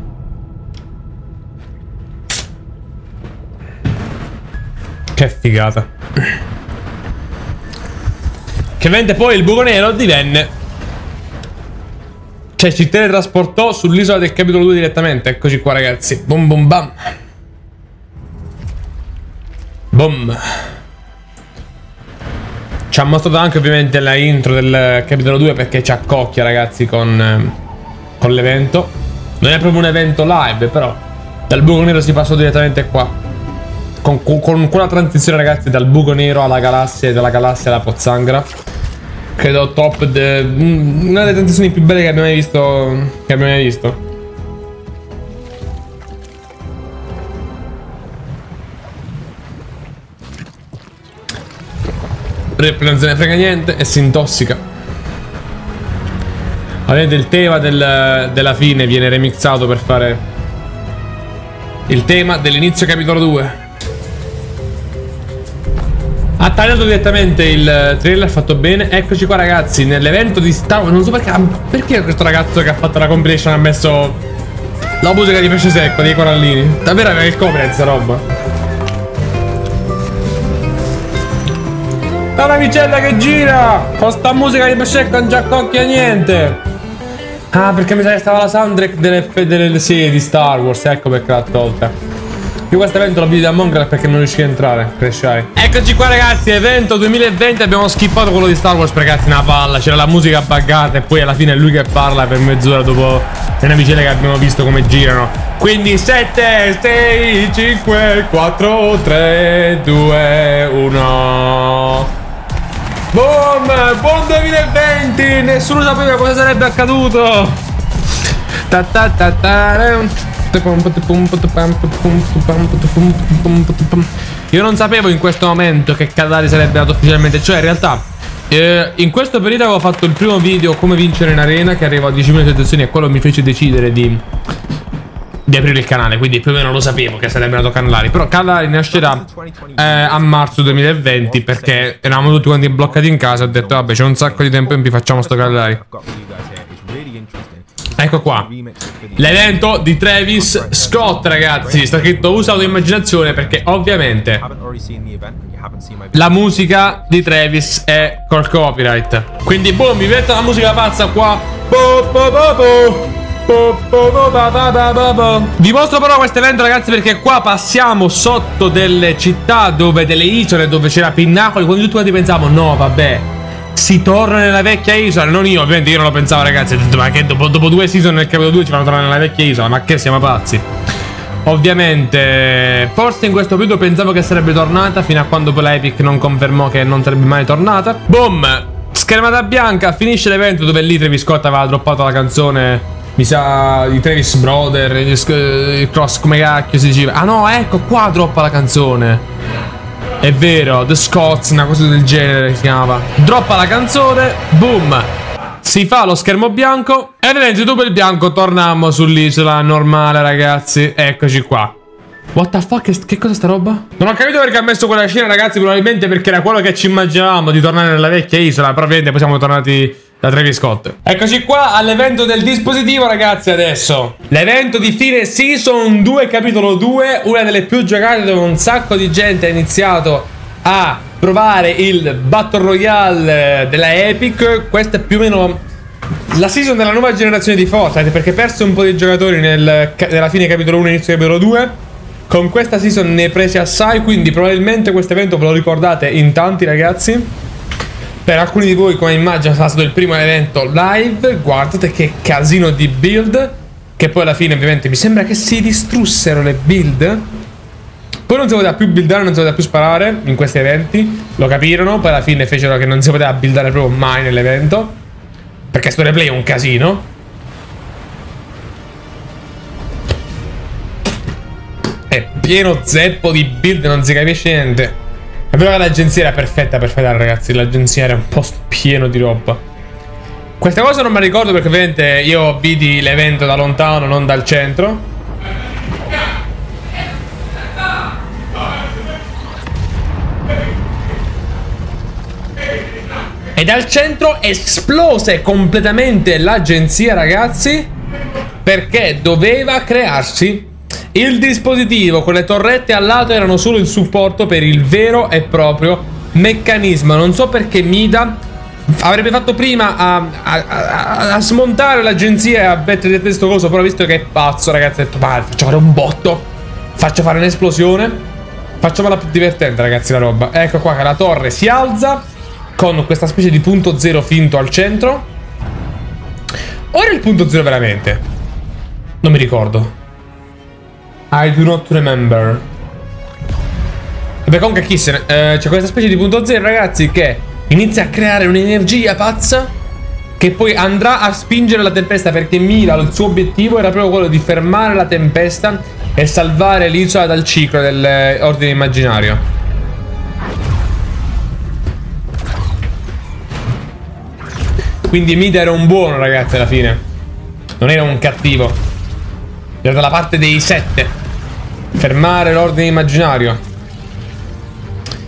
Che figata. Che vende poi il buco nero divenne... Cioè ci teletrasportò sull'isola del capitolo due direttamente. Eccoci qua ragazzi. Bom bom bam. Bom. Ci ha mostrato anche ovviamente la intro del capitolo due perché ci accocchia ragazzi con, con l'evento. Non è proprio un evento live però. Dal buco nero si passò direttamente qua. Con, con, con quella transizione ragazzi dal buco nero alla galassia e dalla galassia alla pozzanghera. Credo top de... una delle transizioni più belle che abbiamo mai visto. Che abbiamo mai visto. Rip non se ne frega niente e si intossica. Ovviamente il tema del, della fine viene remixato per fare il tema dell'inizio capitolo due. Ha tagliato direttamente il trailer, fatto bene. Eccoci qua ragazzi, nell'evento di Star... Non so perché... Perché questo ragazzo che ha fatto la compilation ha messo la musica di pesce secco, dei corallini? Davvero aveva il copyright sta roba? Da una vicenda che gira! Con sta musica di pesce secco non ci accocchia niente! Ah, perché mi sa che stava la soundtrack delle, delle serie di Star Wars, ecco perché l'ha tolta. Io questo evento l'ho video da Mongrel perché non riuscì a entrare, crashai. Eccoci qua ragazzi, evento duemilaventi, abbiamo skippato quello di Star Wars, ragazzi, una palla, c'era la musica buggata e poi alla fine è lui che parla per mezz'ora dopo le navicelle che abbiamo visto come girano. Quindi sette, sei, cinque, quattro, tre, due, uno. Boom! Buon duemilaventi! Nessuno sapeva cosa sarebbe accaduto! Ta ta ta ta. Io non sapevo in questo momento che Kallari sarebbe nato ufficialmente. Cioè in realtà eh, in questo periodo avevo fatto il primo video come vincere in arena, che arrivo a diecimila situazioni, e quello mi fece decidere di Di aprire il canale. Quindi più o meno lo sapevo che sarebbe nato Kallari. Però Kallari nascerà eh, a marzo duemilaventi, perché eravamo tutti quanti bloccati in casa. Ho detto vabbè, c'è un sacco di tempo in più, facciamo sto Kallari. Ecco qua, l'evento di Travis Scott ragazzi, sta scritto usa autoimmaginazione perché ovviamente la musica di Travis è col copyright. Quindi boom, mi metto la musica pazza qua. Vi mostro però questo evento ragazzi perché qua passiamo sotto delle città, dove delle isole dove c'era Pinnacoli, quando tutti quanti pensavamo no vabbè, si torna nella vecchia isola. Non io, ovviamente io non lo pensavo ragazzi. Ho detto ma che dopo, dopo due season nel capitolo due ci fanno tornare nella vecchia isola? Ma che siamo pazzi. Ovviamente forse in questo periodo pensavo che sarebbe tornata, fino a quando poi l'Epic non confermò che non sarebbe mai tornata. Boom, schermata bianca, finisce l'evento dove lì Travis Scott aveva droppato la canzone, mi sa, di Travis Brother, il cross come cacchio si diceva. Ah no, ecco qua droppa la canzone, è vero, The Scots, una cosa del genere si chiamava. Droppa la canzone, boom, si fa lo schermo bianco e ovviamente dopo il bianco torniamo sull'isola normale ragazzi. Eccoci qua. What the fuck, che cosa sta roba? Non ho capito perché ha messo quella scena ragazzi, probabilmente perché era quello che ci immaginavamo, di tornare nella vecchia isola, però ovviamente poi siamo tornati da Travis Scott. Eccoci qua all'evento del dispositivo ragazzi adesso. L'evento di fine season due capitolo due, una delle più giocate, dove un sacco di gente ha iniziato a provare il Battle Royale della Epic. Questa è più o meno la season della nuova generazione di Fortnite, perché perse un po' di giocatori nel, nella fine capitolo uno e inizio capitolo due. Con questa season ne presi assai, quindi probabilmente questo evento ve lo ricordate in tanti ragazzi. Per alcuni di voi, come immagino, sarà stato il primo evento live. Guardate che casino di build, che poi alla fine ovviamente mi sembra che si distrussero le build. Poi non si poteva più buildare, non si poteva più sparare in questi eventi. Lo capirono, poi alla fine fecero che non si poteva buildare proprio mai nell'evento, perché sto replay è un casino. È pieno zeppo di build, non si capisce niente. Però l'agenzia era perfetta per fare ragazzi, l'agenzia era un posto pieno di roba. Questa cosa non me la ricordo perché ovviamente io vidi l'evento da lontano, non dal centro. E dal centro esplose completamente l'agenzia ragazzi. perché doveva crearsi il dispositivo con le torrette al lato, erano solo il supporto per il vero e proprio meccanismo. Non so perché Mida avrebbe fatto prima a, a, a, a smontare l'agenzia e a mettere di testo coso, però visto che è pazzo, ragazzi, ho detto ma faccio fare un botto, faccio fare un'esplosione, facciamola più divertente, ragazzi, la roba. Ecco qua che la torre si alza con questa specie di punto zero finto al centro. Ora il punto zero veramente non mi ricordo, I do not remember. Vabbè, comunque chi se ne... eh, c'è questa specie di punto zero, ragazzi, che inizia a creare un'energia pazza che poi andrà a spingere la tempesta, perché Mira, il suo obiettivo era proprio quello di fermare la tempesta e salvare l'isola dal ciclo dell'ordine immaginario. Quindi Mida era un buono, ragazzi, alla fine. Non era un cattivo. Era dalla parte dei sette. Fermare l'ordine immaginario.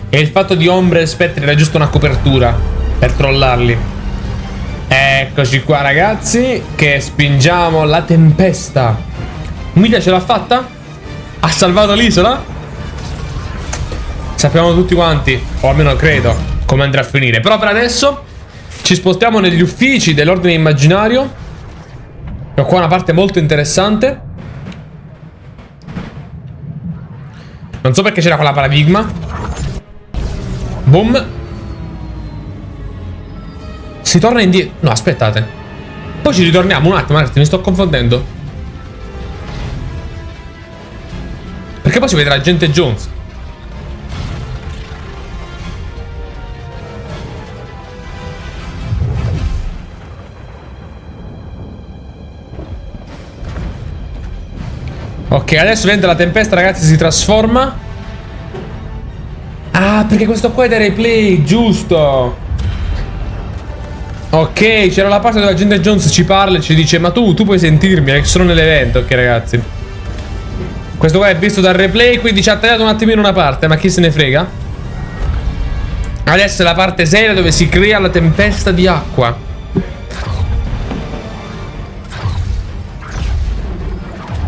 E il fatto di ombre e spettri era giusto una copertura per trollarli. Eccoci qua, ragazzi, che spingiamo la tempesta. Mida ce l'ha fatta? Ha salvato l'isola? Sappiamo tutti quanti, o almeno credo, come andrà a finire. Però per adesso ci spostiamo negli uffici dell'ordine immaginario. Ho qua una parte molto interessante. Non so perché c'era quella paradigma. Boom. Si torna indietro. No, aspettate. Poi ci ritorniamo un attimo, ragazzi, mi sto confondendo. Perché poi si vede l'agente Jones. Ok, adesso mentre la tempesta, ragazzi, si trasforma. Ah, perché questo qua è da replay, giusto. Ok, c'era la parte dove l'agente Jones ci parla e ci dice ma tu, tu puoi sentirmi, sono nell'evento. Ok, ragazzi, questo qua è visto dal replay, quindi ci ha tagliato un attimino una parte, ma chi se ne frega. Adesso è la parte seria dove si crea la tempesta di acqua.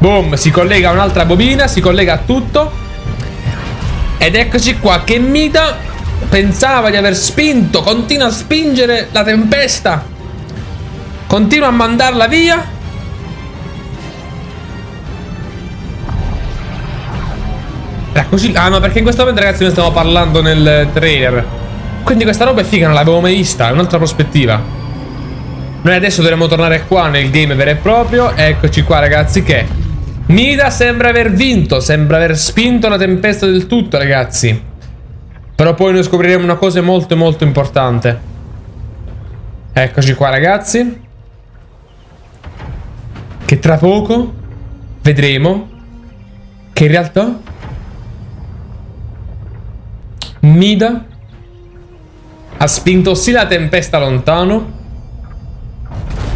Boom, si collega a un'altra bobina, si collega a tutto. Ed eccoci qua che Mida pensava di aver spinto, continua a spingere la tempesta, continua a mandarla via. Era così. Ah no, perché in questo momento, ragazzi, noi stiamo parlando nel trailer, quindi questa roba è figa, non l'avevo mai vista, è un'altra prospettiva. Noi adesso dovremmo tornare qua nel game vero e proprio. Eccoci qua, ragazzi, che Mida sembra aver vinto, sembra aver spinto la tempesta del tutto, ragazzi. Però poi noi scopriremo una cosa molto molto importante. Eccoci qua, ragazzi, che tra poco vedremo che in realtà Mida ha spinto sì la tempesta lontano.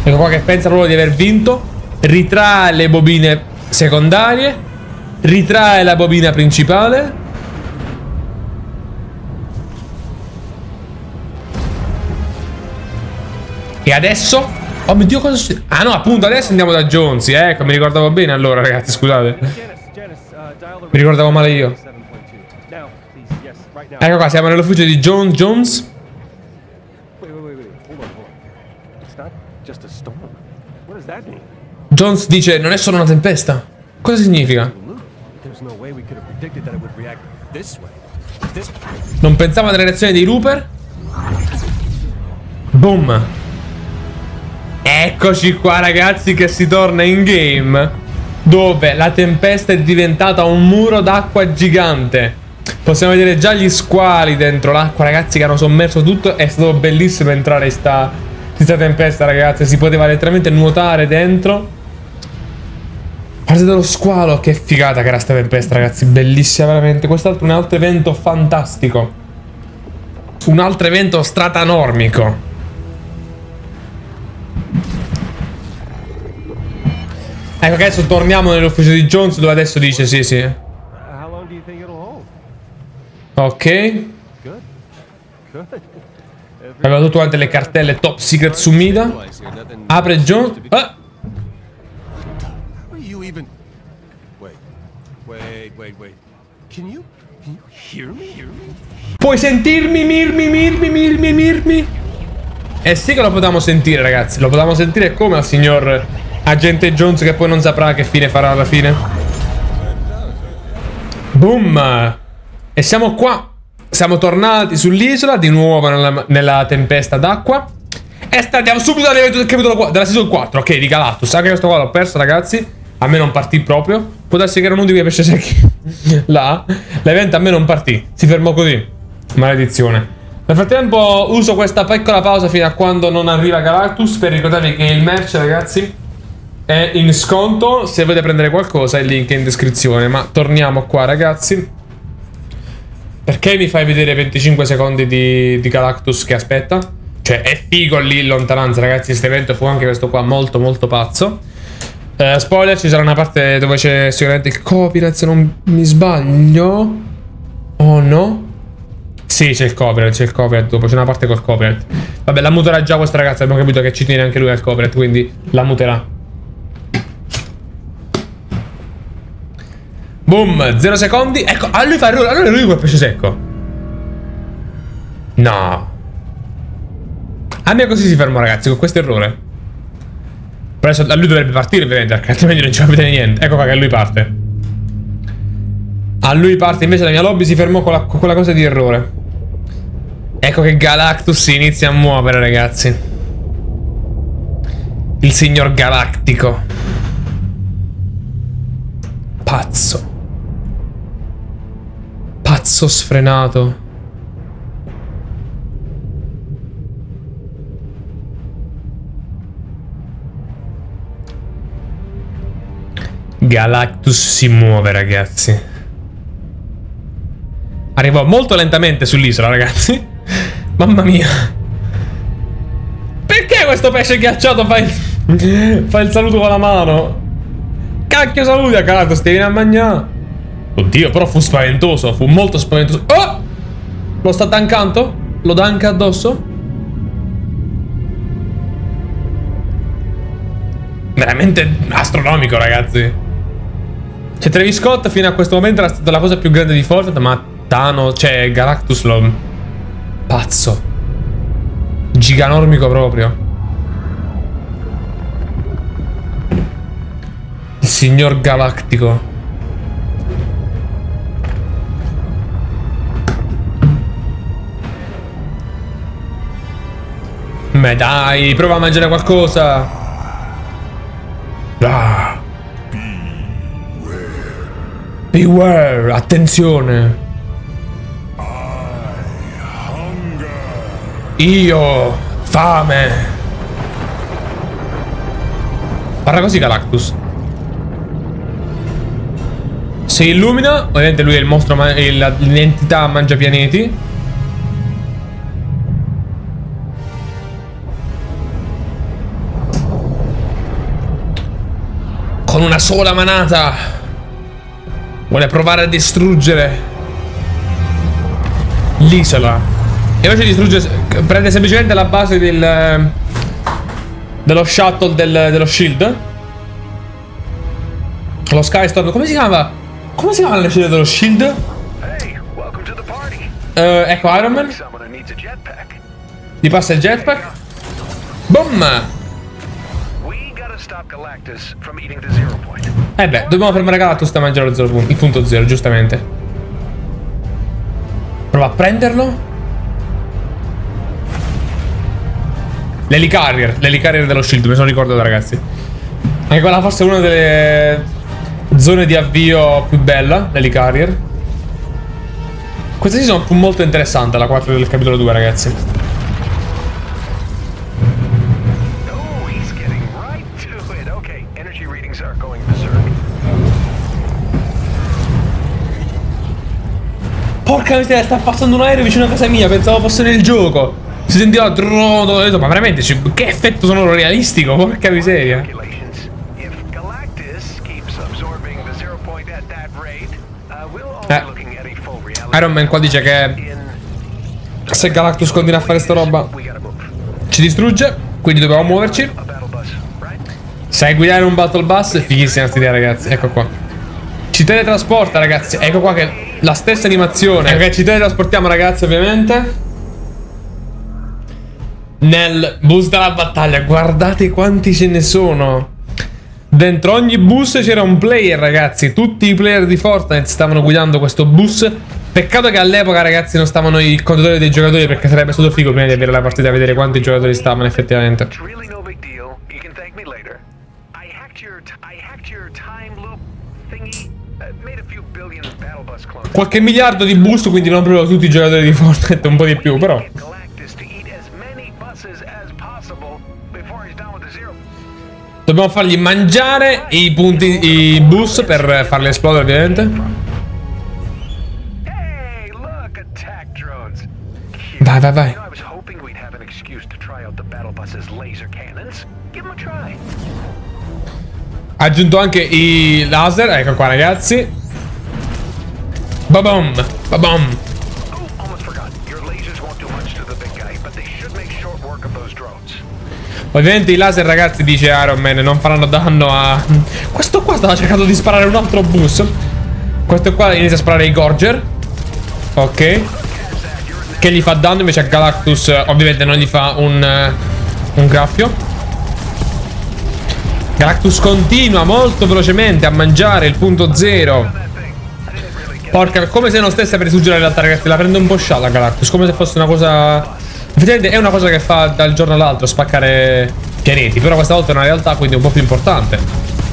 Ecco qua che pensa proprio di aver vinto. Ritrae le bobine secondarie, ritrae la bobina principale. E adesso, oh mio Dio, cosa succede? Ah no, appunto, adesso andiamo da Jones. Ecco, mi ricordavo bene allora, ragazzi, scusate, mi ricordavo male io. Ecco qua, siamo nell'ufficio di John Jones. Jones dice non è solo una tempesta. Cosa significa? Non pensavo alla reazione dei Looper. Boom. Eccoci qua, ragazzi, che si torna in game, dove la tempesta è diventata un muro d'acqua gigante. Possiamo vedere già gli squali dentro l'acqua, ragazzi, che hanno sommerso tutto. È stato bellissimo entrare in sta, sta tempesta, ragazzi. Si poteva letteralmente nuotare dentro. Guardate lo squalo, che figata che era sta tempesta, ragazzi, bellissima veramente. Quest'altro è un altro evento fantastico, un altro evento stratanormico. Ecco che adesso torniamo nell'ufficio di Jones, dove adesso dice sì sì. Ok, aveva tutte quante le cartelle top secret su Mida. Apre Jones. Ah! do you even... Wait, wait, wait, wait. Can you... Can you hear me? Hear me? Puoi sentirmi, mirmi, mirmi, mirmi, mirmi? Eh sì che lo potevamo sentire, ragazzi. Lo potevamo sentire come al signor Agente Jones, che poi non saprà che fine farà alla fine. Boom! E siamo qua. Siamo tornati sull'isola, di nuovo nella, nella tempesta d'acqua. E startiamo subito dal capitolo della season quattro, ok, di Galactus. Anche questo qua l'ho perso, ragazzi. A me non partì proprio. Può darsi che era uno di quei pesce secchi. Là. L'evento a me non partì. Si fermò così. Maledizione. Nel frattempo uso questa piccola pausa fino a quando non arriva Galactus, per ricordarvi che il merch, ragazzi, è in sconto. Se volete prendere qualcosa, il link è in descrizione. Ma torniamo qua, ragazzi. Perché mi fai vedere venticinque secondi di, di Galactus che aspetta? Cioè, è figo lì in lontananza, ragazzi. Questo evento fu anche questo qua molto, molto pazzo. Eh, spoiler, ci sarà una parte dove c'è sicuramente il copyright, se non mi sbaglio. Oh no? Sì, c'è il copyright, c'è il copyright dopo, c'è una parte col copyright. Vabbè, la muterà già questa ragazza, abbiamo capito che ci tiene anche lui al copyright, quindi la muterà. Boom, zero secondi. Ecco, ah, lui fa il ruolo. Allora lui quel pesce secco. No. A me così si fermò, ragazzi, con questo errore. Però adesso a lui dovrebbe partire, ovviamente, perché altrimenti non ci va a vedere niente. Ecco qua che lui parte. A lui parte, invece la mia lobby si fermò con, la, con quella cosa di errore. Ecco che Galactus si inizia a muovere, ragazzi. Il signor Galactico. Pazzo. Pazzo sfrenato. Galactus si muove, ragazzi. Arrivò molto lentamente sull'isola, ragazzi. Mamma mia. Perché questo pesce ghiacciato fa il, fa il saluto con la mano? Cacchio saluti a Galactus, ti vieni a mangiare. Oddio, però fu spaventoso. Fu molto spaventoso. Oh! Lo sta tankando? Lo tanca addosso? Veramente astronomico, ragazzi. Cioè, Travis Scott fino a questo momento era stata la cosa più grande di Fortnite, ma Thanos, cioè Galactus lo... Pazzo. Giganormico proprio. Il signor Galactico. Beh dai, prova a mangiare qualcosa. Ah. Beware, attenzione. Io fame. Parla così Galactus. Si illumina. Ovviamente lui è il mostro, l'entità mangiapianeti. Con una sola manata vuole provare a distruggere l'isola. E invece distrugge, prende semplicemente la base del, dello shuttle del, dello shield. Lo Skystorm. Come si chiama? Come si chiama la scelta dello shield? Uh, ecco Iron Man. Gli passa il jetpack. Boom! Eh beh, dobbiamo fermare Galactus da mangiare lo zero punto, il punto zero, giustamente. Prova a prenderlo. L'helicarrier, l'helicarrier dello shield, me sono ricordato, ragazzi. Anche quella forse è una delle zone di avvio più bella, l'helicarrier. Questa season fu molto interessante, la quattro del capitolo due, ragazzi. Porca miseria, sta passando un aereo vicino a casa mia, pensavo fosse nel gioco. Si sentiva troppo. Ma veramente, che effetto sonoro realistico, porca miseria. Eh. Iron Man qua dice che se Galactus continua a fare sta roba ci distrugge, quindi dobbiamo muoverci. Sai guidare un battle bus? È fighissima questa idea, ragazzi. Ecco qua. Ci teletrasporta, ragazzi. Ecco qua che la stessa animazione. Ecco, ci teletrasportiamo, ragazzi, ovviamente. Nel bus della battaglia. Guardate quanti ce ne sono. Dentro ogni bus c'era un player, ragazzi. Tutti i player di Fortnite stavano guidando questo bus. Peccato che all'epoca, ragazzi, non stavano i conduttori dei giocatori, perché sarebbe stato figo prima di avere la partita a vedere quanti giocatori stavano effettivamente. Qualche miliardo di bus, quindi non proprio tutti i giocatori di Fortnite, un po' di più, però. Dobbiamo fargli mangiare i punti, i bus, per farli esplodere, ovviamente. Vai, vai, vai. Ha aggiunto anche i laser. Ecco qua, ragazzi. Babam, babam. Ovviamente i laser, ragazzi, dice Iron Man, non faranno danno a... Questo qua stava cercando di sparare un altro bus. Questo qua inizia a sparare i Gorger. Ok. Che gli fa danno, invece a Galactus ovviamente non gli fa un, un graffio. Galactus continua molto velocemente a mangiare il punto zero. Porca, come se non stesse per distruggere l'altra, ragazzi. La prende un po' scialla Galactus, come se fosse una cosa... Effettivamente è una cosa che fa dal giorno all'altro, spaccare pianeti. Però questa volta è una realtà, quindi è un po' più importante.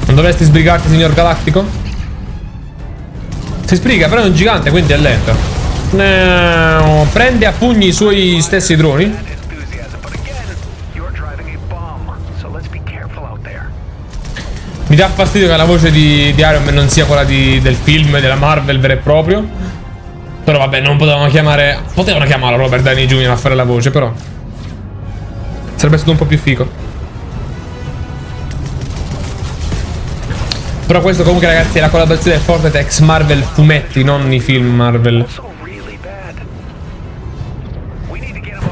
Non dovresti sbrigarti, signor Galactico? Si sbriga, però è un gigante, quindi è lento. No, prende a pugni i suoi stessi droni. Mi dà fastidio che la voce di, di Iron Man non sia quella di, del film, della Marvel vera e proprio. Però vabbè, non potevano chiamare... Potevano chiamarlo Robert Downey Junior a fare la voce, però sarebbe stato un po' più figo. Però questo comunque, ragazzi, è la collaborazione Fortnite ex Marvel fumetti, non i film Marvel.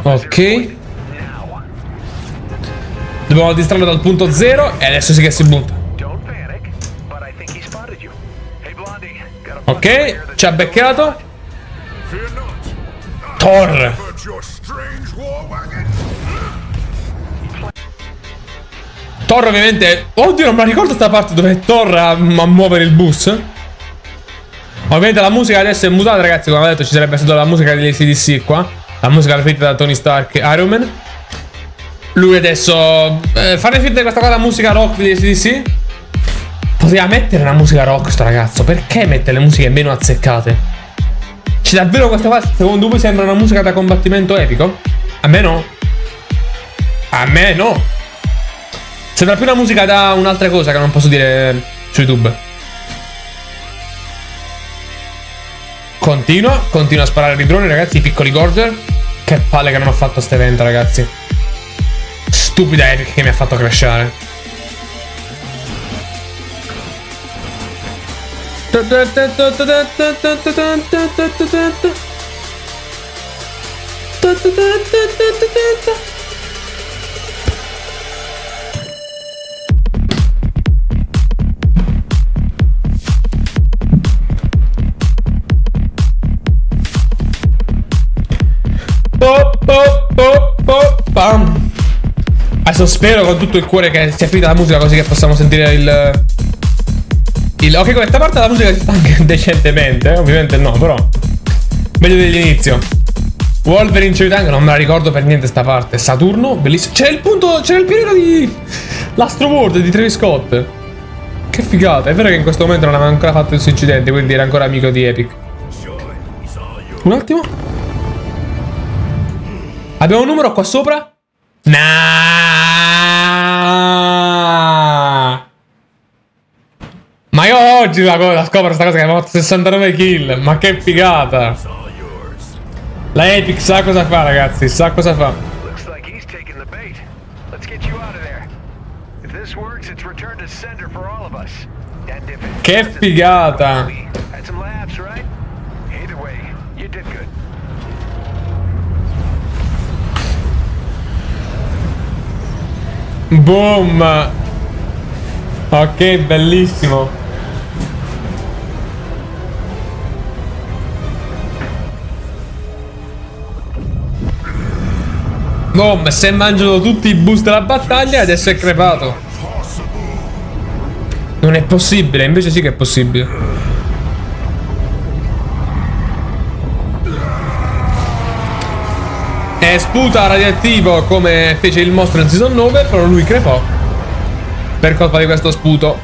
Ok. Dobbiamo distrarlo dal punto zero. E adesso sì che si butta. Ok, ci ha beccato Thor. Thor ovviamente... Oddio, non me la ricordo sta parte dove è Thor a, a muovere il bus. Ovviamente la musica adesso è mutata, ragazzi. Come ho detto, ci sarebbe stata la musica degli A C D C qua, la musica rifitta da Tony Stark e Iron Man. Lui adesso... Eh, fare finta di questa cosa, la musica rock di A C D C. Poteva mettere una musica rock sto ragazzo. Perché mette le musiche meno azzeccate? C'è davvero questa cosa? Secondo voi sembra una musica da combattimento epico? A me no. A me no. Sembra più una musica da un'altra cosa che non posso dire su YouTube. Continua, continua a sparare i droni, ragazzi, i piccoli Gorger. Che palle che non ho fatto a st'evento, ragazzi. Stupida Epic che mi ha fatto crashare. Adesso spero con tutto il cuore che sia finita la musica, così che possiamo sentire il... il... Ok, questa parte la musica si fa anche decentemente, eh? Ovviamente no, però meglio dell'inizio. Wolverine c'è il tank, non me la ricordo per niente sta parte. Saturno, bellissimo. C'era il punto... c'era il pianeta di... l'Astro World di Travis Scott. Che figata, è vero che in questo momento non aveva ancora fatto il suo incidente, quindi era ancora amico di Epic. Un attimo. Abbiamo un numero qua sopra? Nah. Ma io oggi la, la scopro questa cosa che abbiamo fatto sessantanove kill. Ma che figata. La Epic sa cosa fa, ragazzi. Sa cosa fa. Che figata. Boom. Ok, bellissimo. Boom, se mangiano tutti i boost della battaglia. Adesso è crepato. Non è possibile, invece sì che è possibile. E sputa radioattivo come fece il mostro in season nove, però lui crepò per colpa di questo sputo.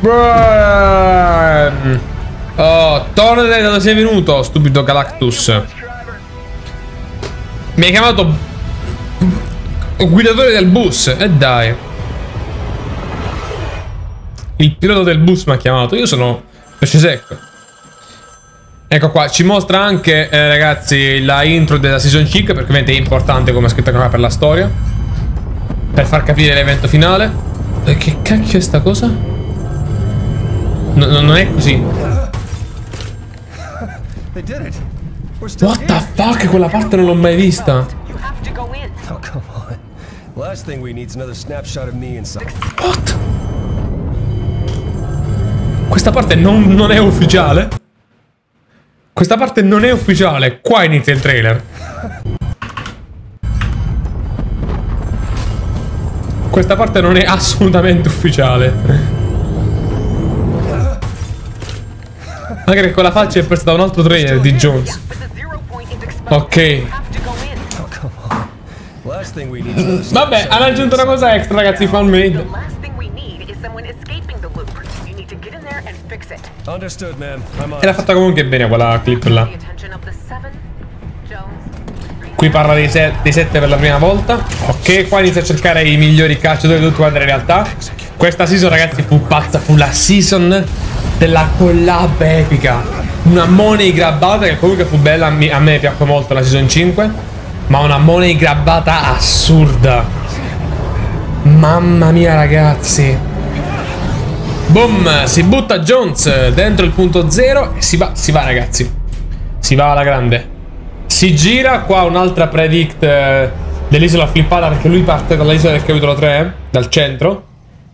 Oh, torna da dove sei venuto, stupido Galactus. Mi hai chiamato guidatore del bus. E eh dai. Il pilota del bus mi ha chiamato. Io sono pesce secco. Ecco qua. Ci mostra anche, eh, ragazzi, la intro della season cinque, perché ovviamente è importante come è scritta qua per la storia, per far capire l'evento finale. Che cacchio è sta cosa? No, no, non è così. What the fuck? Quella parte non l'ho mai vista. What? Questa parte non, non è ufficiale. Questa parte non è ufficiale. Qua inizia il trailer. Questa parte non è assolutamente ufficiale. Anche perché quella faccia è presa da un altro trailer di Jones. Ok. Vabbè, hanno aggiunto una cosa extra, ragazzi, fan made. Era fatta comunque bene quella clip là. Qui parla dei sette per la prima volta. Ok, qua inizia a cercare i migliori calciatori di tutti quanti in realtà. Questa season, ragazzi, fu pazza. Fu la season della collab epica. Una money grabbata che comunque fu bella. A me piacque molto la season cinque. Ma una money grabbata assurda. Mamma mia, ragazzi. Boom, si butta Jones dentro il punto zero. E si va, si va, ragazzi. Si va alla grande. Si gira, qua un'altra predict eh, dell'isola flippata, perché lui parte dall'isola del capitolo tre, dal centro,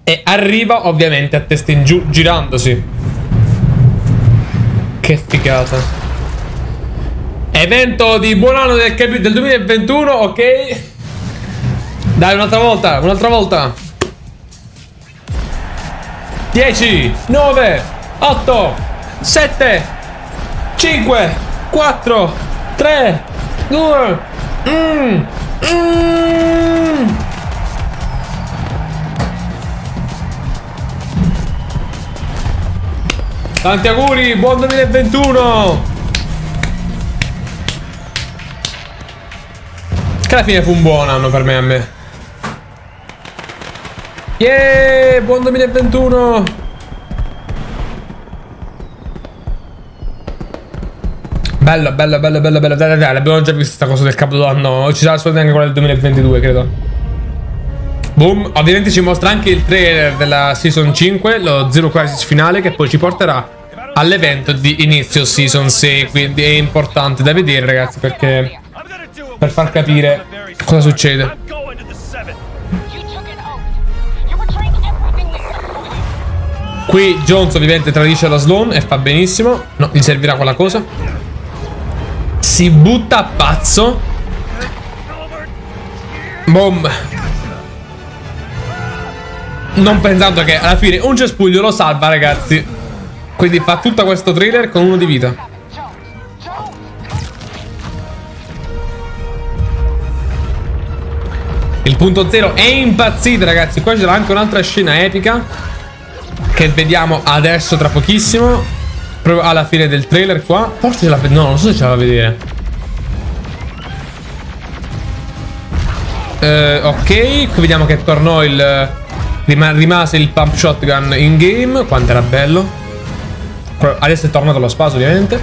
e arriva ovviamente a testa in giù, girandosi. Che figata. Evento di buon anno del, del duemilaventuno, ok? Dai, un'altra volta, un'altra volta. dieci, nove, otto, sette, cinque, quattro, tre, due, mm, mm. Tanti auguri, buon duemilaventuno. Che alla fine fu un buon anno per me, a me. Yeah, buon duemilaventuno. Bella, bella, bella, bella, bella, dai, dai, dai, l'abbiamo già vista sta cosa del capodanno. Ci sarà solo anche quella del duemilaventidue, credo. Boom, ovviamente ci mostra anche il trailer della season cinque, lo Zero Crisis finale, che poi ci porterà all'evento di inizio season sei, quindi è importante da vedere, ragazzi, perché per far capire cosa succede. Qui Jones ovviamente tradisce la Sloan e fa benissimo. No, gli servirà quella cosa. Si butta a pazzo. Boom. Non pensando che alla fine un cespuglio lo salva, ragazzi. Quindi fa tutto questo thriller con uno di vita. Il punto zero è impazzito, ragazzi. Qua c'era anche un'altra scena epica che vediamo adesso tra pochissimo, proprio alla fine del trailer qua. Forse ce la... no, non so se ce la va a vedere. eh, Ok, qui vediamo che tornò il... rimase il pump shotgun in game. Quanto era bello. Adesso è tornato lo spaso, ovviamente.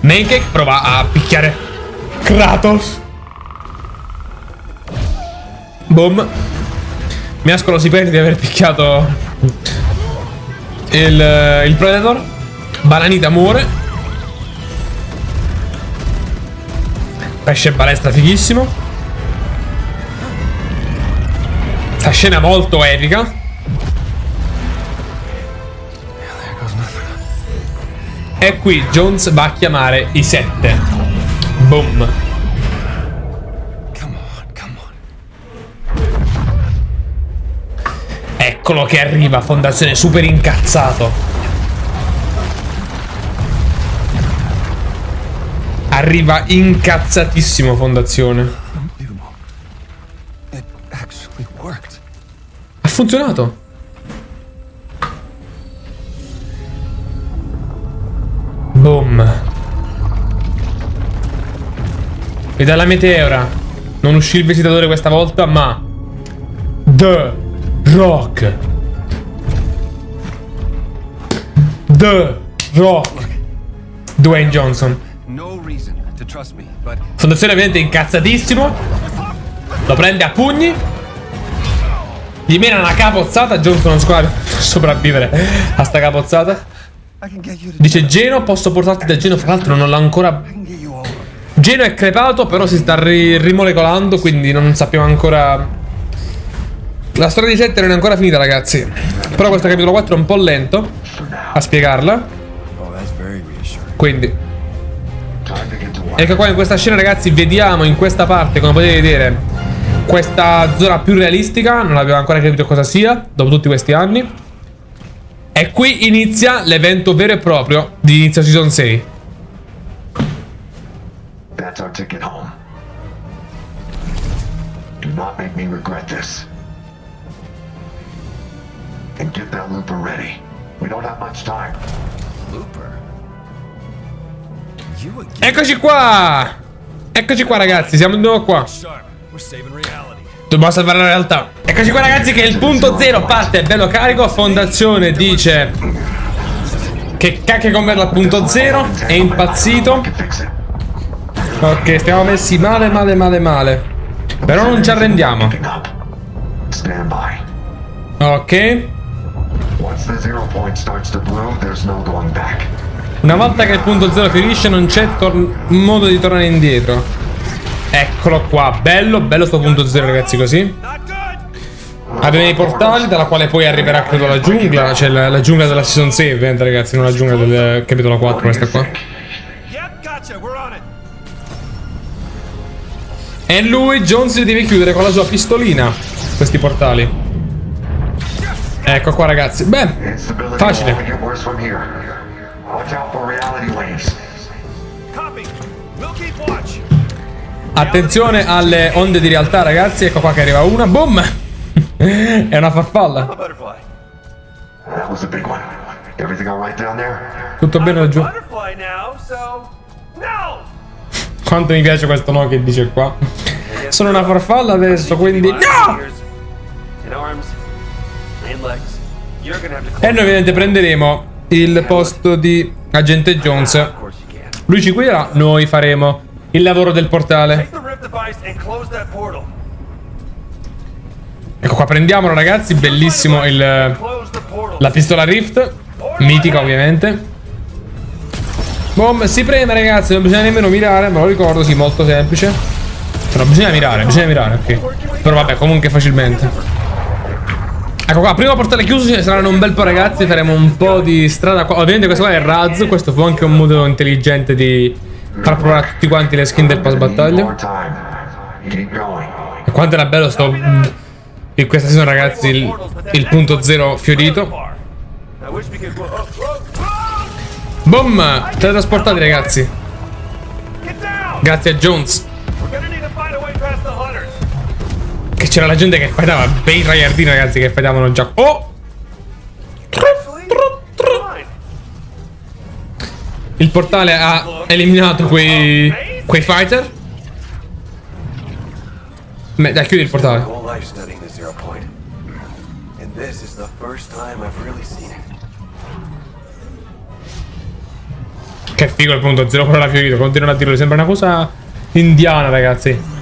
Mancake prova a picchiare Kratos. Boom. Miascolo si perde di aver picchiato Il, il Predator. Bananita muore. Pesce balestra fighissimo. Sta scena molto epica. E qui Jones va a chiamare i sette. Boom. Come on, come on. Eccolo che arriva, Fondazione super incazzato. Arriva incazzatissimo Fondazione. Ha funzionato. Boom. E dalla meteora non uscì il visitatore questa volta, ma The Rock. The Rock. Dwayne Johnson. Fondazione ovviamente incazzatissimo. Lo prende a pugni. Gli mena una capozzata. Johnson non squadra sopravvivere a sta capozzata. Dice Geno, posso portarti da Geno. Fra l'altro non l'ha ancora. Geno è crepato, però si sta ri rimolecolando, quindi non sappiamo ancora. La storia di sette non è ancora finita, ragazzi. Però questo capitolo quattro è un po' lento a spiegarla. Quindi ecco qua in questa scena, ragazzi, vediamo in questa parte, come potete vedere, questa zona più realistica. Non abbiamo ancora capito cosa sia dopo tutti questi anni. E qui inizia l'evento vero e proprio di inizio season sei. That's our ticket home. Do not make me regret this. And get that looper ready. We don't have much time. Looper. Eccoci qua! Eccoci qua, ragazzi, siamo di nuovo qua. Dobbiamo salvare la realtà. Eccoci qua, ragazzi, che il punto zero parte, è bello carico. Fondazione dice che cacchio con me al punto zero. È impazzito. Ok, stiamo messi male, male, male, male. Però non ci arrendiamo. Ok. Una volta che il punto zero finisce non c'è modo di tornare indietro. Eccolo qua, bello, bello sto punto zero, ragazzi, così. Abbiamo i portali, dalla quale poi arriverà, credo, la giungla. Cioè la, la giungla della season sei, ovviamente, ragazzi, non la giungla del capitolo quattro, questa qua. E lui, Jones, li deve chiudere con la sua pistolina, questi portali. Ecco qua, ragazzi, beh, facile. Attenzione alle onde di realtà, ragazzi. Ecco qua che arriva una. Boom! È una farfalla. Tutto bene laggiù. Quanto mi piace questo no che dice qua. Sono una farfalla adesso, quindi no! E noi ovviamente prenderemo il posto di Agente Jones. Lui ci guiderà, noi faremo il lavoro del portale. Ecco qua, prendiamolo, ragazzi. Bellissimo il, la pistola Rift. Mitica, ovviamente. Boom. Si preme, ragazzi. Non bisogna nemmeno mirare. Me lo ricordo, sì, molto semplice. Però bisogna mirare, bisogna mirare, ok. Però vabbè, comunque facilmente. Ecco qua, primo portale chiuso. Ce ne saranno un bel po', ragazzi. Faremo un po' di strada qua. Ovviamente questo qua è il razzo. Questo fu anche un modo intelligente di far provare a tutti quanti le skin del pass battaglia. E quanto era bello sto in questa season, ragazzi, il, il punto zero fiorito. Boom! Teletrasportati, ragazzi, grazie a Jones. Che c'era la gente che fightava, bei raiardini, ragazzi, che fightavano già. Oh! Il portale ha eliminato quei, quei fighter. Beh, dai, chiudi il portale. Che figo il punto zero, però l'ha fiorito. Continuano a dirlo, sembra una cosa indiana, ragazzi.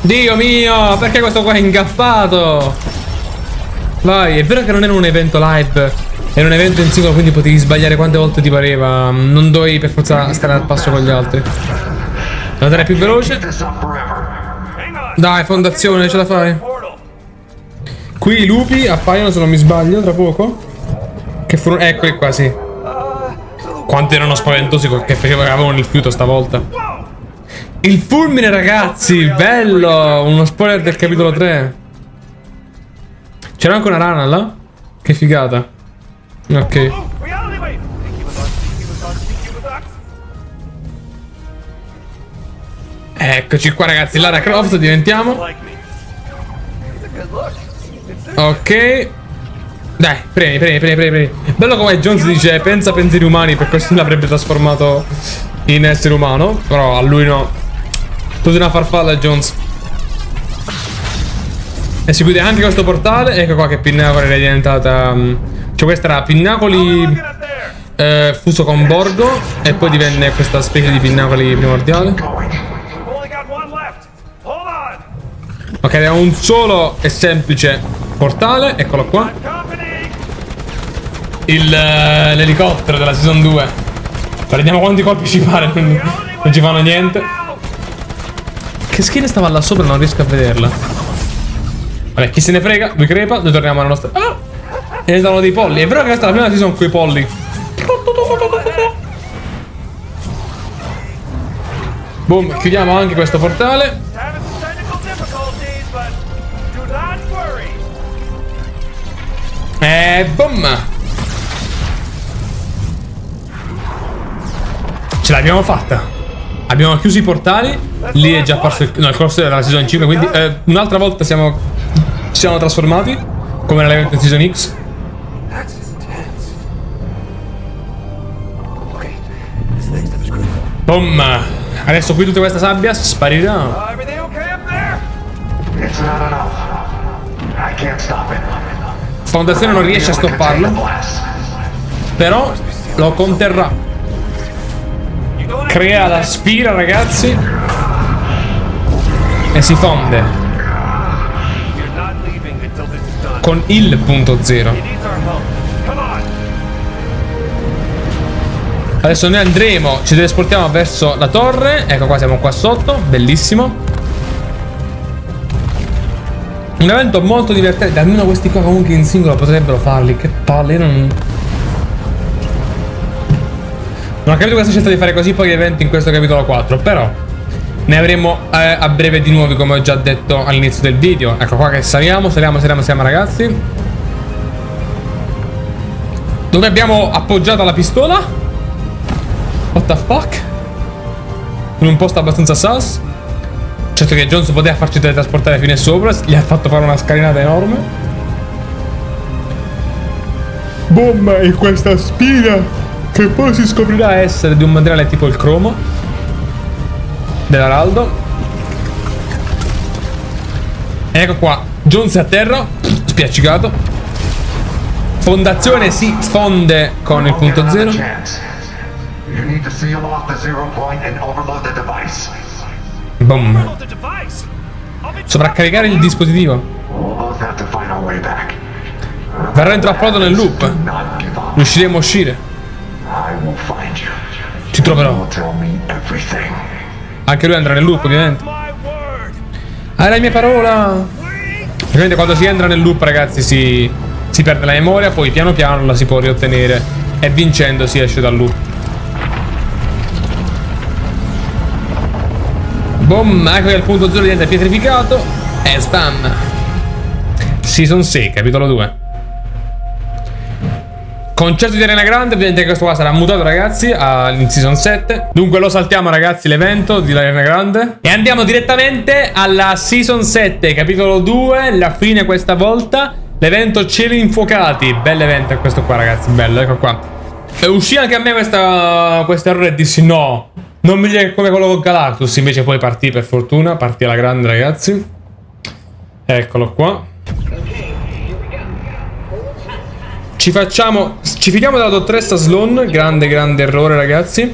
Dio mio, perché questo qua è ingaffato? Vai, è vero che non era un evento live, era un evento in singolo, quindi potevi sbagliare quante volte ti pareva. Non dovevi per forza stare al passo con gli altri. Devo andare più veloce. Dai, Fondazione, ce la fai. Qui i lupi appaiono, se non mi sbaglio, tra poco. Che furono... Eccoli qua, sì. Quanti erano spaventosi che facevano il fiuto stavolta. Il fulmine, ragazzi! Bello! Uno spoiler del capitolo tre. C'era anche una rana là? Che figata. Ok. Eccoci qua, ragazzi. Lara Croft diventiamo. Ok. Dai, premi, premi, premi, premi. Bello come Jones dice pensa a pensieri umani, per questo l'avrebbe trasformato in essere umano. Però a lui no. Tutta una farfalla Jones. E si chiude anche questo portale. Ecco qua che Pinnacoli è diventata. Cioè questa era Pinnacoli eh, fuso con Borgo. E poi divenne questa specie di Pinnacoli primordiale. Ok, abbiamo un solo e semplice portale. Eccolo qua. L'elicottero della season due. Vediamo quanti colpi ci pare. Non, non ci fanno niente. Che skin stava là sopra? Non riesco a vederla. Vabbè, chi se ne frega. Lui crepa. Noi torniamo alla nostra. Ah! E ne danno dei polli. È vero che questa è la prima season con i polli. Boom. Chiudiamo anche questo portale. E boom! Ce l'abbiamo fatta. Abbiamo chiuso i portali. Lì è già apparso il, no, il corso della season cinque. Quindi eh, un'altra volta siamo, ci siamo trasformati. Come nella season X. Boom! Adesso qui tutta questa sabbia sparirà. Fondazione non riesce a stopparlo, però lo conterrà. Crea la spira, ragazzi, e si fonde con il punto zero. Adesso noi andremo, ci telesportiamo verso la torre. Ecco qua, siamo qua sotto, bellissimo. Un evento molto divertente, almeno questi qua comunque in singolo potrebbero farli, che palle, non... Non ho capito questa scelta di fare così pochi eventi in questo capitolo quattro, però ne avremo eh, a breve di nuovi, come ho già detto all'inizio del video. Ecco qua che saliamo, saliamo, saliamo, saliamo, ragazzi. Dove abbiamo appoggiato la pistola? What the fuck? In un posto abbastanza sus. Certo che Jones poteva farci teletrasportare fino a sopra, gli ha fatto fare una scalinata enorme. Bomba in questa spina, che poi si scoprirà essere di un materiale tipo il cromo dell'araldo. Ecco qua, Jones è a terra, spiaccicato. Fondazione si fonde con il punto zero. Boom. Sovraccaricare il dispositivo. Verrà intrappolato nel loop. Riusciremo a uscire. Ti troverò. Anche lui andrà nel loop, ovviamente. Hai la mia parola. Ovviamente quando si entra nel loop, ragazzi, si, si perde la memoria. Poi piano piano la si può riottenere. E vincendo si esce dal loop. Boom, ecco che il punto zero diventa pietrificato. E spam. Season sei, capitolo due. Concerto di Ariana Grande, ovviamente questo qua sarà mutato, ragazzi, in season sette. Dunque lo saltiamo, ragazzi, l'evento di Ariana Grande. E andiamo direttamente alla season sette, capitolo due, la fine questa volta. L'evento Cieli Infuocati. Bell'evento questo qua, ragazzi, bello, ecco qua. E uscì anche a me questa, questo errore e dissi no. Non mi dire come quello con Galactus, invece poi partì, per fortuna, partì alla grande, ragazzi. Eccolo qua. Ci facciamo... Ci fidiamo della dottoressa Sloan. Grande, grande errore, ragazzi.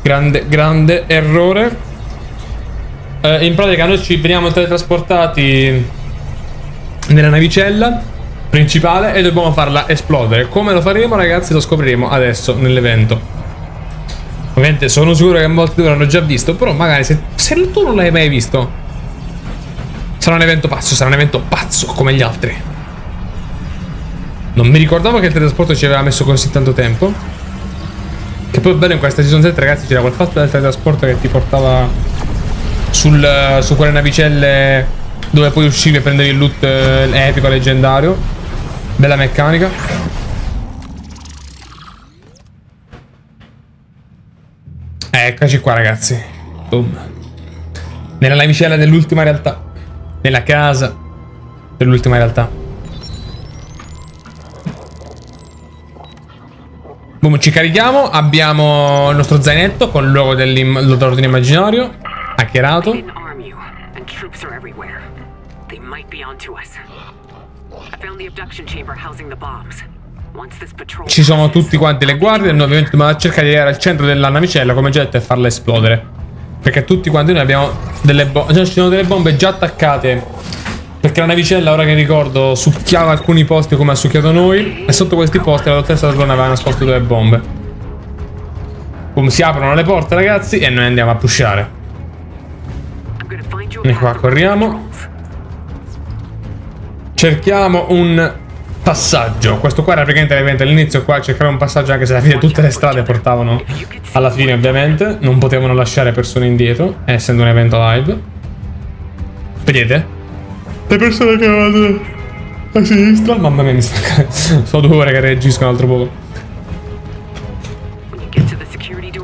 Grande, grande errore. Eh, in pratica noi ci veniamo teletrasportati nella navicella principale e dobbiamo farla esplodere. Come lo faremo, ragazzi, lo scopriremo adesso nell'evento. Ovviamente sono sicuro che molti l'hanno già visto, però magari se, se tu non l'hai mai visto, Sarà un evento pazzo, sarà un evento pazzo come gli altri. Non mi ricordavo che il teletrasporto ci aveva messo così tanto tempo. Che poi è bello in questa season sette, ragazzi, c'era quel fatto del teletrasporto che ti portava sul, su quelle navicelle dove poi uscivi e prendevi il loot epico leggendario. Bella meccanica. Eccoci qua, ragazzi. Boom. Nella navicella dell'ultima realtà. Nella casa dell'ultima realtà. Boom, ci carichiamo. Abbiamo il nostro zainetto con il logo dell'ordine immaginario. Hackerato. Ci sono tutti quanti le guardie. Noi ovviamente dobbiamo cercare di arrivare al centro della navicella, come già detto, e farla esplodere. Perché tutti quanti noi abbiamo delle bombe. Ci sono delle bombe già attaccate. Perché la navicella, ora che ricordo, succhiava alcuni posti come ha succhiato noi. E sotto questi posti la dottoressa Sloan aveva nascosto delle bombe. Boom, si aprono le porte, ragazzi, e noi andiamo a pushare. E qua corriamo. Cerchiamo un passaggio. Questo qua era praticamente l'evento all'inizio. Qua cercare un passaggio, anche se alla fine tutte le strade portavano alla fine, ovviamente. Non potevano lasciare persone indietro, essendo un evento live. Vedete? Le persone che vanno a sinistra. Mamma mia, mi sta... Sono due ore che reagiscono altro poco.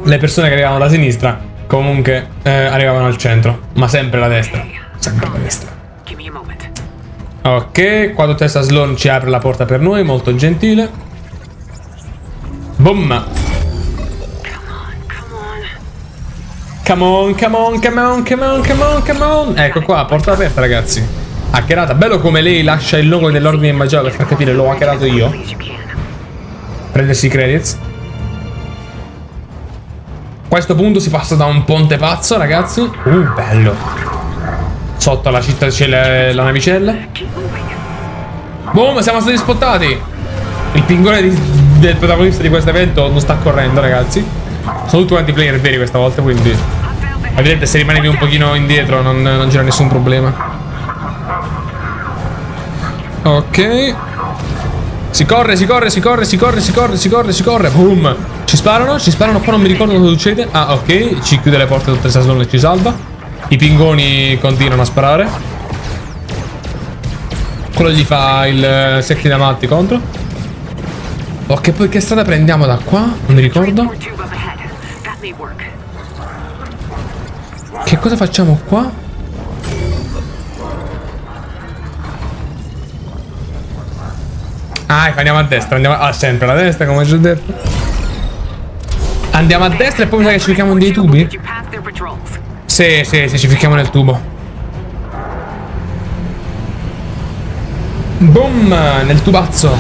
Le persone che arrivavano da sinistra comunque eh, arrivavano al centro. Ma sempre la destra. Sempre la destra. Ok, qua dottoressa Sloan ci apre la porta per noi, molto gentile. Boom! Come on, come on, come on, come on, come on, come on! Ecco qua, porta aperta, ragazzi. Hackerata, bello come lei lascia il logo dell'ordine immaginario per far capire, l'ho hackerato io. Prendersi i credits. A questo punto si passa da un ponte pazzo, ragazzi. Uh, bello! Sotto alla città c'è la, la navicella. Boom, siamo stati spottati. Il pingone di, del protagonista di questo evento non sta correndo, ragazzi. Sono tutti quanti player veri questa volta, quindi vedete, se rimanevi un pochino indietro non, non c'era nessun problema. Ok. Si corre, si corre, si corre, si corre, si corre, si corre, si corre. Boom. Ci sparano, ci sparano, qua non mi ricordo cosa succede. Ah, ok, ci chiude le porte dottoressa Sloan e ci salva. I pingoni continuano a sparare. Quello gli fa il secchi da matti contro. Ok, poi che strada prendiamo da qua? Non mi ricordo. Che cosa facciamo qua? Ah, andiamo a destra. Andiamo a ah, sempre alla destra, come ci ho detto. Andiamo a destra e poi mi sa che ci cerchiamo dei tubi. Sì, sì, sì, ci ficchiamo nel tubo. Boom! Nel tubazzo.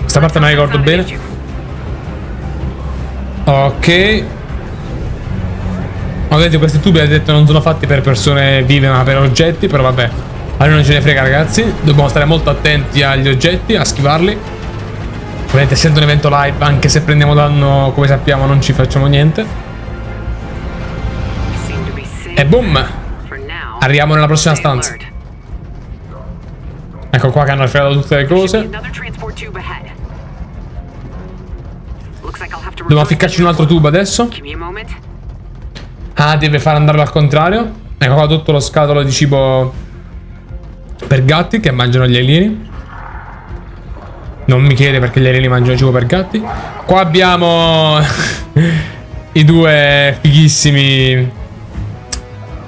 Questa parte non ricordo bene. Ok. Ho detto, questi tubi, ho detto, non sono fatti per persone vive ma per oggetti. Però vabbè, a noi non ce ne frega, ragazzi. Dobbiamo stare molto attenti agli oggetti, a schivarli. Ovviamente, essendo un evento live, anche se prendiamo danno, come sappiamo, non ci facciamo niente. E boom! Arriviamo nella prossima stanza. Ecco qua che hanno afferrato tutte le cose. Dobbiamo ficcarci un altro tubo adesso. Ah, deve far andarlo al contrario. Ecco qua tutto lo scatolo di cibo per gatti che mangiano gli alieni. Non mi chiede perché gli alieni mangiano cibo per gatti. Qua abbiamo i due fighissimi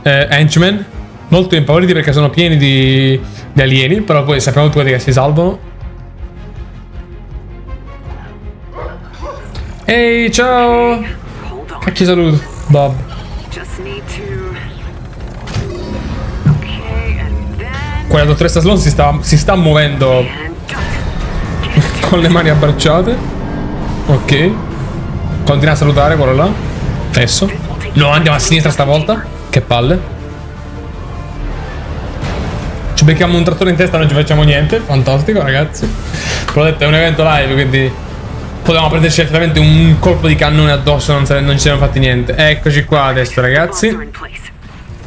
eh, henchmen. Molto impauriti perché sono pieni di, di alieni. Però poi sappiamo tutti che si salvano. Ehi, ciao! Cacchio saluto, Bob. Quella dottoressa Sloan si sta, si sta muovendo con le mani abbracciate. Ok. Continua a salutare quello là. Adesso no, andiamo a sinistra stavolta. Che palle. Ci becchiamo un trattore in testa, non ci facciamo niente. Fantastico, ragazzi. Però detto, è un evento live, quindi potevamo prenderci certamente un colpo di cannone addosso. Non, non ci siamo fatti niente. Eccoci qua adesso, ragazzi.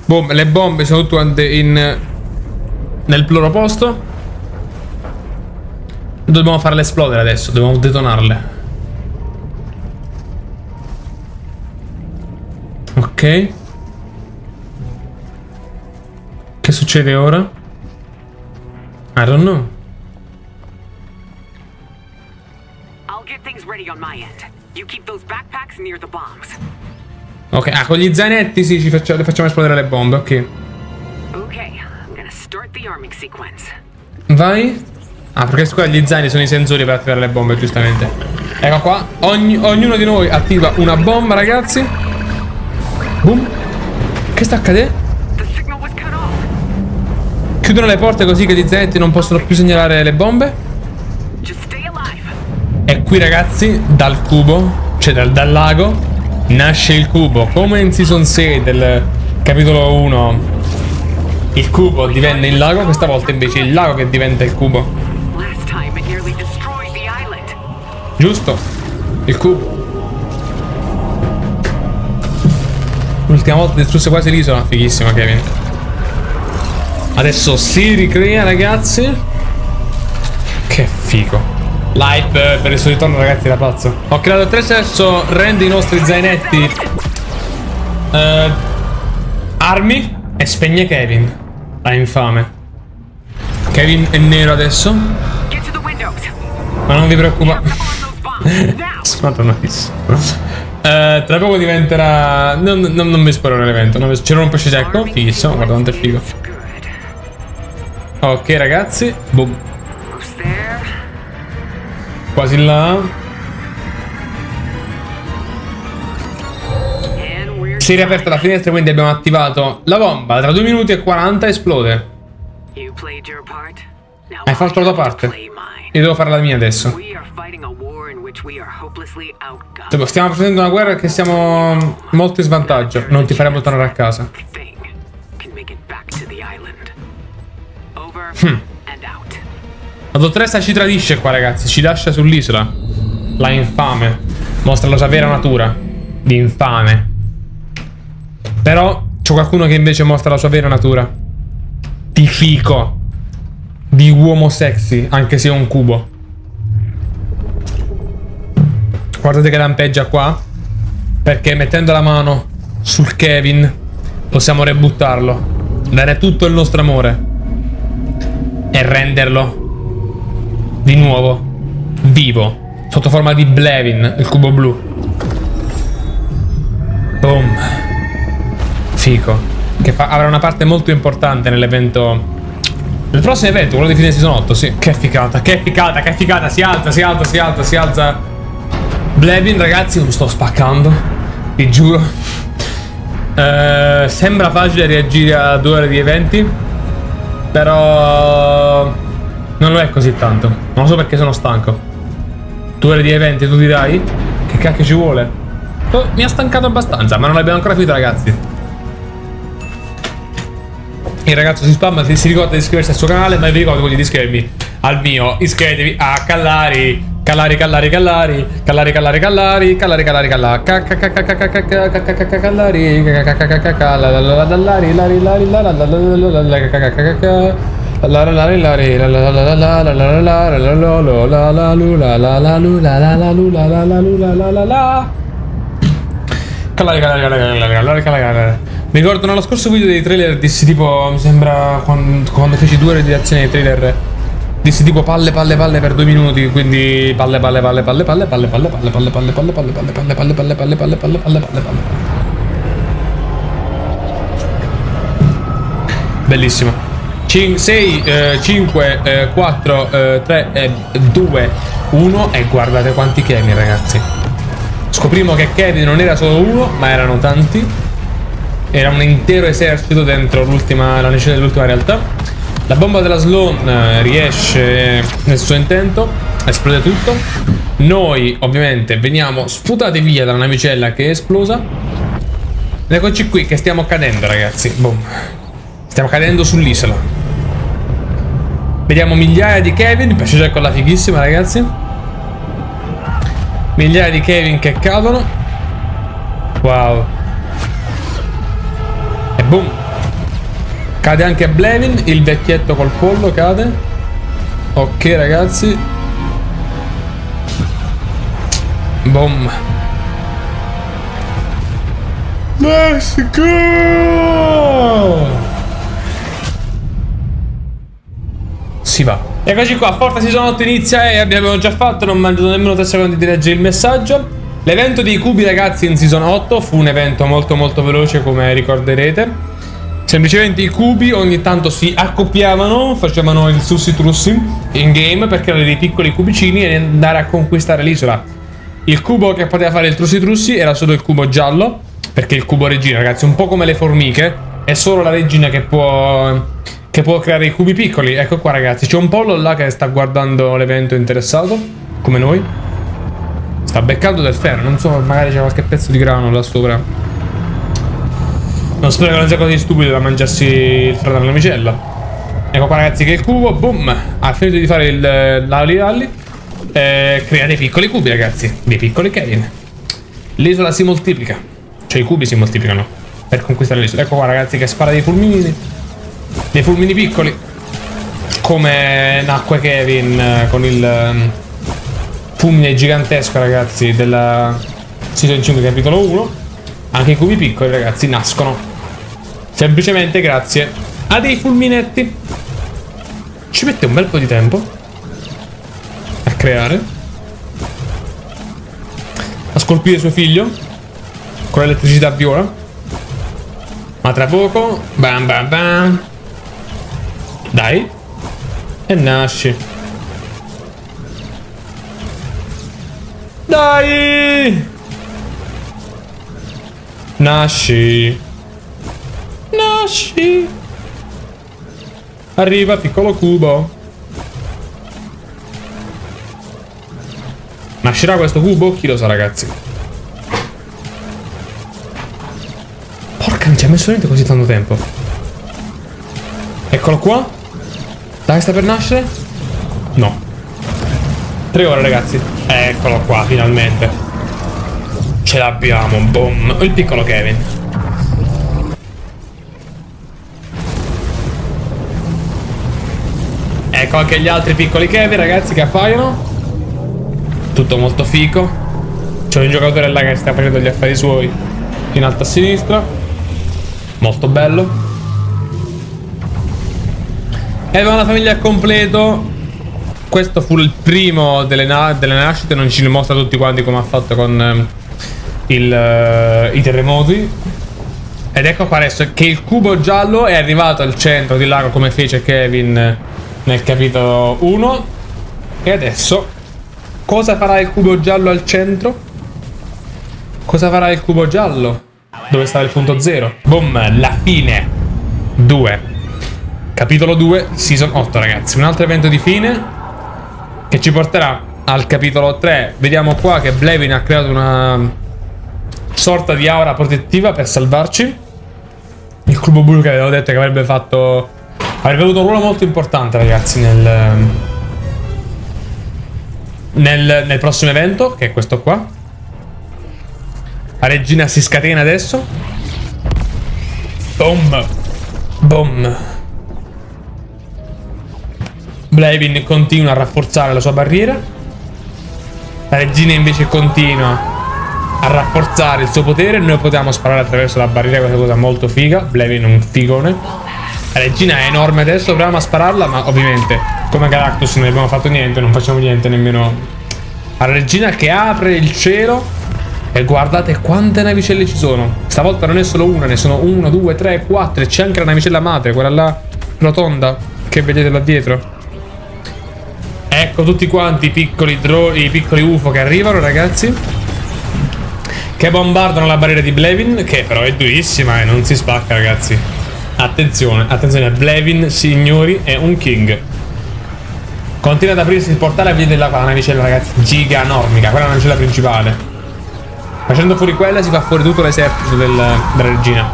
Bom le bombe sono tutte quante in... nel loro posto. Dobbiamo farle esplodere adesso, dobbiamo detonarle. Ok. Che succede ora? I don't know. Ok, ah, con gli zainetti sì, ci facciamo, facciamo esplodere le bombe, ok. Vai. Ah, perché qua gli zaini sono i sensori per attivare le bombe, giustamente. Ecco qua, Ogni, ognuno di noi attiva una bomba, ragazzi. Boom. Che sta accadendo? Chiudono le porte così che gli zainetti non possono più segnalare le bombe. E qui, ragazzi, dal cubo, cioè dal, dal lago, nasce il cubo. Come in season sei del capitolo uno, il cubo divenne il lago, questa volta invece è il lago che diventa il cubo. Giusto? Il cubo. L'ultima volta distrusse quasi l'isola. Fighissima, Kevin. Adesso si ricrea, ragazzi. Che figo. L'hype per il suo ritorno, ragazzi, da pazzo. Ok, la dottoressa adesso rende i nostri zainetti eh, armi e spegne Kevin. La infame. Kevin è nero adesso. Ma non vi preoccupate. eh, Tra poco diventerà... Non, non, non mi sparo l'evento. Vi... C'era un pesce secco. Fighissimo, guarda quanto è figo. Ok, ragazzi. Boom. Quasi là. Si è riaperta la finestra, quindi abbiamo attivato la bomba. Tra due minuti e quaranta esplode. Hai fatto la tua parte. Io devo fare la mia adesso. Stiamo facendo una guerra che siamo molto in svantaggio. Non ti faremo tornare a casa. Hmm. La dottoressa ci tradisce qua, ragazzi. Ci lascia sull'isola. La infame. Mostra la sua vera natura di infame. Però c'è qualcuno che invece mostra la sua vera natura di fico, di uomo sexy, anche se è un cubo. Guardate che lampeggia qua, perché mettendo la mano sul Kevin possiamo rebuttarlo, dare tutto il nostro amore e renderlo di nuovo vivo sotto forma di Blevin, il cubo blu. Boom. Fico. Che fa, avrà una parte molto importante nell'evento, nel prossimo evento, quello di fine season otto, sì. Che ficata, che ficata, che ficata. Si alza, si alza, si alza, si alza Blevin, ragazzi. Mi sto spaccando, vi giuro. eh, Sembra facile reagire a due ore di eventi, però non lo è così tanto. Non lo so perché sono stanco. Due ore di eventi, tu dirai? Che cacchio ci vuole? Oh, mi ha stancato abbastanza, ma non l'abbiamo ancora finito, ragazzi. Il ragazzo si spamma, si, si ricorda di iscriversi al suo canale, ma vi ricordo quindi di iscrivervi al mio. Iscrivetevi a Kallari. Kallari, Kallari, Kallari. Kallari, Kallari, Kallari. Kallari, Kallari, Kallari. Kallari, Kallari, Kallari. Mi ricordo nello scorso video dei trailer dissi tipo, mi sembra quando, quando feci due ore di reazione ai trailer, dissi tipo palle palle palle per due minuti, quindi palle palle palle palle palle palle palle palle palle palle palle palle palle palle palle palle palle palle palle palle palle. Bellissimo. sei, cinque, quattro, tre, due, uno e guardate quanti Kevin, ragazzi. Scoprimo che Kevin non era solo uno, ma erano tanti. Era un intero esercito dentro l'ultima, la neve dell'ultima realtà. La bomba della Sloan riesce nel suo intento, esplode tutto. Noi ovviamente veniamo sputati via da una navicella che è esplosa. Eccoci qui che stiamo cadendo, ragazzi. Boom. Stiamo cadendo sull'isola. Vediamo migliaia di Kevin. Pesce già con la fighissima, ragazzi. Migliaia di Kevin che cadono. Wow. E boom, Cade anche Blevin, il vecchietto col collo cade. Ok ragazzi. Boom. Let's go! Si va. Eccoci qua, Forza Season otto inizia e abbiamo già fatto, non mangiato nemmeno tre secondi di leggere il messaggio. L'evento dei cubi ragazzi in Season otto fu un evento molto molto veloce, come ricorderete. Semplicemente i cubi ogni tanto si accoppiavano, facevano il sussi trussi in game per creare dei piccoli cubicini e andare a conquistare l'isola. Il cubo che poteva fare il trussi trussi era solo il cubo giallo, perché il cubo regina ragazzi, un po' come le formiche, è solo la regina che può... che può creare i cubi piccoli. Ecco qua ragazzi, c'è un pollo là che sta guardando l'evento interessato, come noi. Sta beccando del ferro, non so, magari c'è qualche pezzo di grano là sopra. Non spero che non sia così stupido da mangiarsi il fratello della micella. Ecco qua ragazzi che il cubo, boom, ha finito di fare il lali rally. Eh, crea dei piccoli cubi ragazzi, dei piccoli Kevin. L'isola si moltiplica, cioè i cubi si moltiplicano per conquistare l'isola. Ecco qua ragazzi che spara dei fulmini. Dei fulmini piccoli, come nacque Kevin con il fulmine gigantesco ragazzi della Season cinque capitolo uno. Anche i cubi piccoli ragazzi nascono semplicemente grazie a dei fulminetti. Ci mette un bel po' di tempo a creare, a scolpire suo figlio con l'elettricità viola. Ma tra poco bam bam bam, dai, e nasci. Dai, nasci, nasci. Arriva piccolo cubo. Nascerà questo cubo? Chi lo sa ragazzi. Non ci ha messo niente così tanto tempo. Eccolo qua. Dai, sta per nascere? No. Tre ore ragazzi. Eccolo qua, finalmente. Ce l'abbiamo, boom. Il piccolo Kevin. Ecco anche gli altri piccoli Kevin ragazzi che appaiono. Tutto molto fico. C'è un giocatore là che sta facendo gli affari suoi in alto a sinistra. Molto bello. E aveva una famiglia al completo. Questo fu il primo delle, na delle nascite. Non ci mostra tutti quanti come ha fatto con eh, il, eh, i terremoti. Ed ecco qua adesso che il cubo giallo è arrivato al centro di lago, come fece Kevin nel capitolo uno. E adesso cosa farà il cubo giallo al centro? Cosa farà il cubo giallo? Dove stava il punto zero? Boom, la fine. due. Capitolo due, Season otto, ragazzi. Un altro evento di fine che ci porterà al capitolo tre. Vediamo qua che Blevin ha creato una sorta di aura protettiva per salvarci. Il cubo blu che avevo detto che avrebbe fatto... avrebbe avuto un ruolo molto importante, ragazzi, nel... Nel, nel prossimo evento, che è questo qua. La regina si scatena adesso. Boom. Boom. Blevin continua a rafforzare la sua barriera. La regina invece continua a rafforzare il suo potere. Noi potevamo sparare attraverso la barriera, questa cosa molto figa. Blevin è un figone. La regina è enorme adesso, proviamo a spararla, ma ovviamente come Galactus non abbiamo fatto niente, non facciamo niente nemmeno. La regina che apre il cielo. E guardate quante navicelle ci sono. Stavolta non è solo una, ne sono uno, due, tre, quattro. E c'è anche la navicella madre, quella là rotonda che vedete là dietro. Ecco tutti quanti i piccoli droni, i piccoli U F O che arrivano ragazzi, che bombardano la barriera di Blevin, che però è durissima e non si spacca ragazzi. Attenzione, attenzione, Blevin signori è un king. Continua ad aprirsi il portale e vedete là la navicella ragazzi, giganormica. Quella è la navicella principale. Facendo fuori quella si fa fuori tutto l'esercito del, della regina.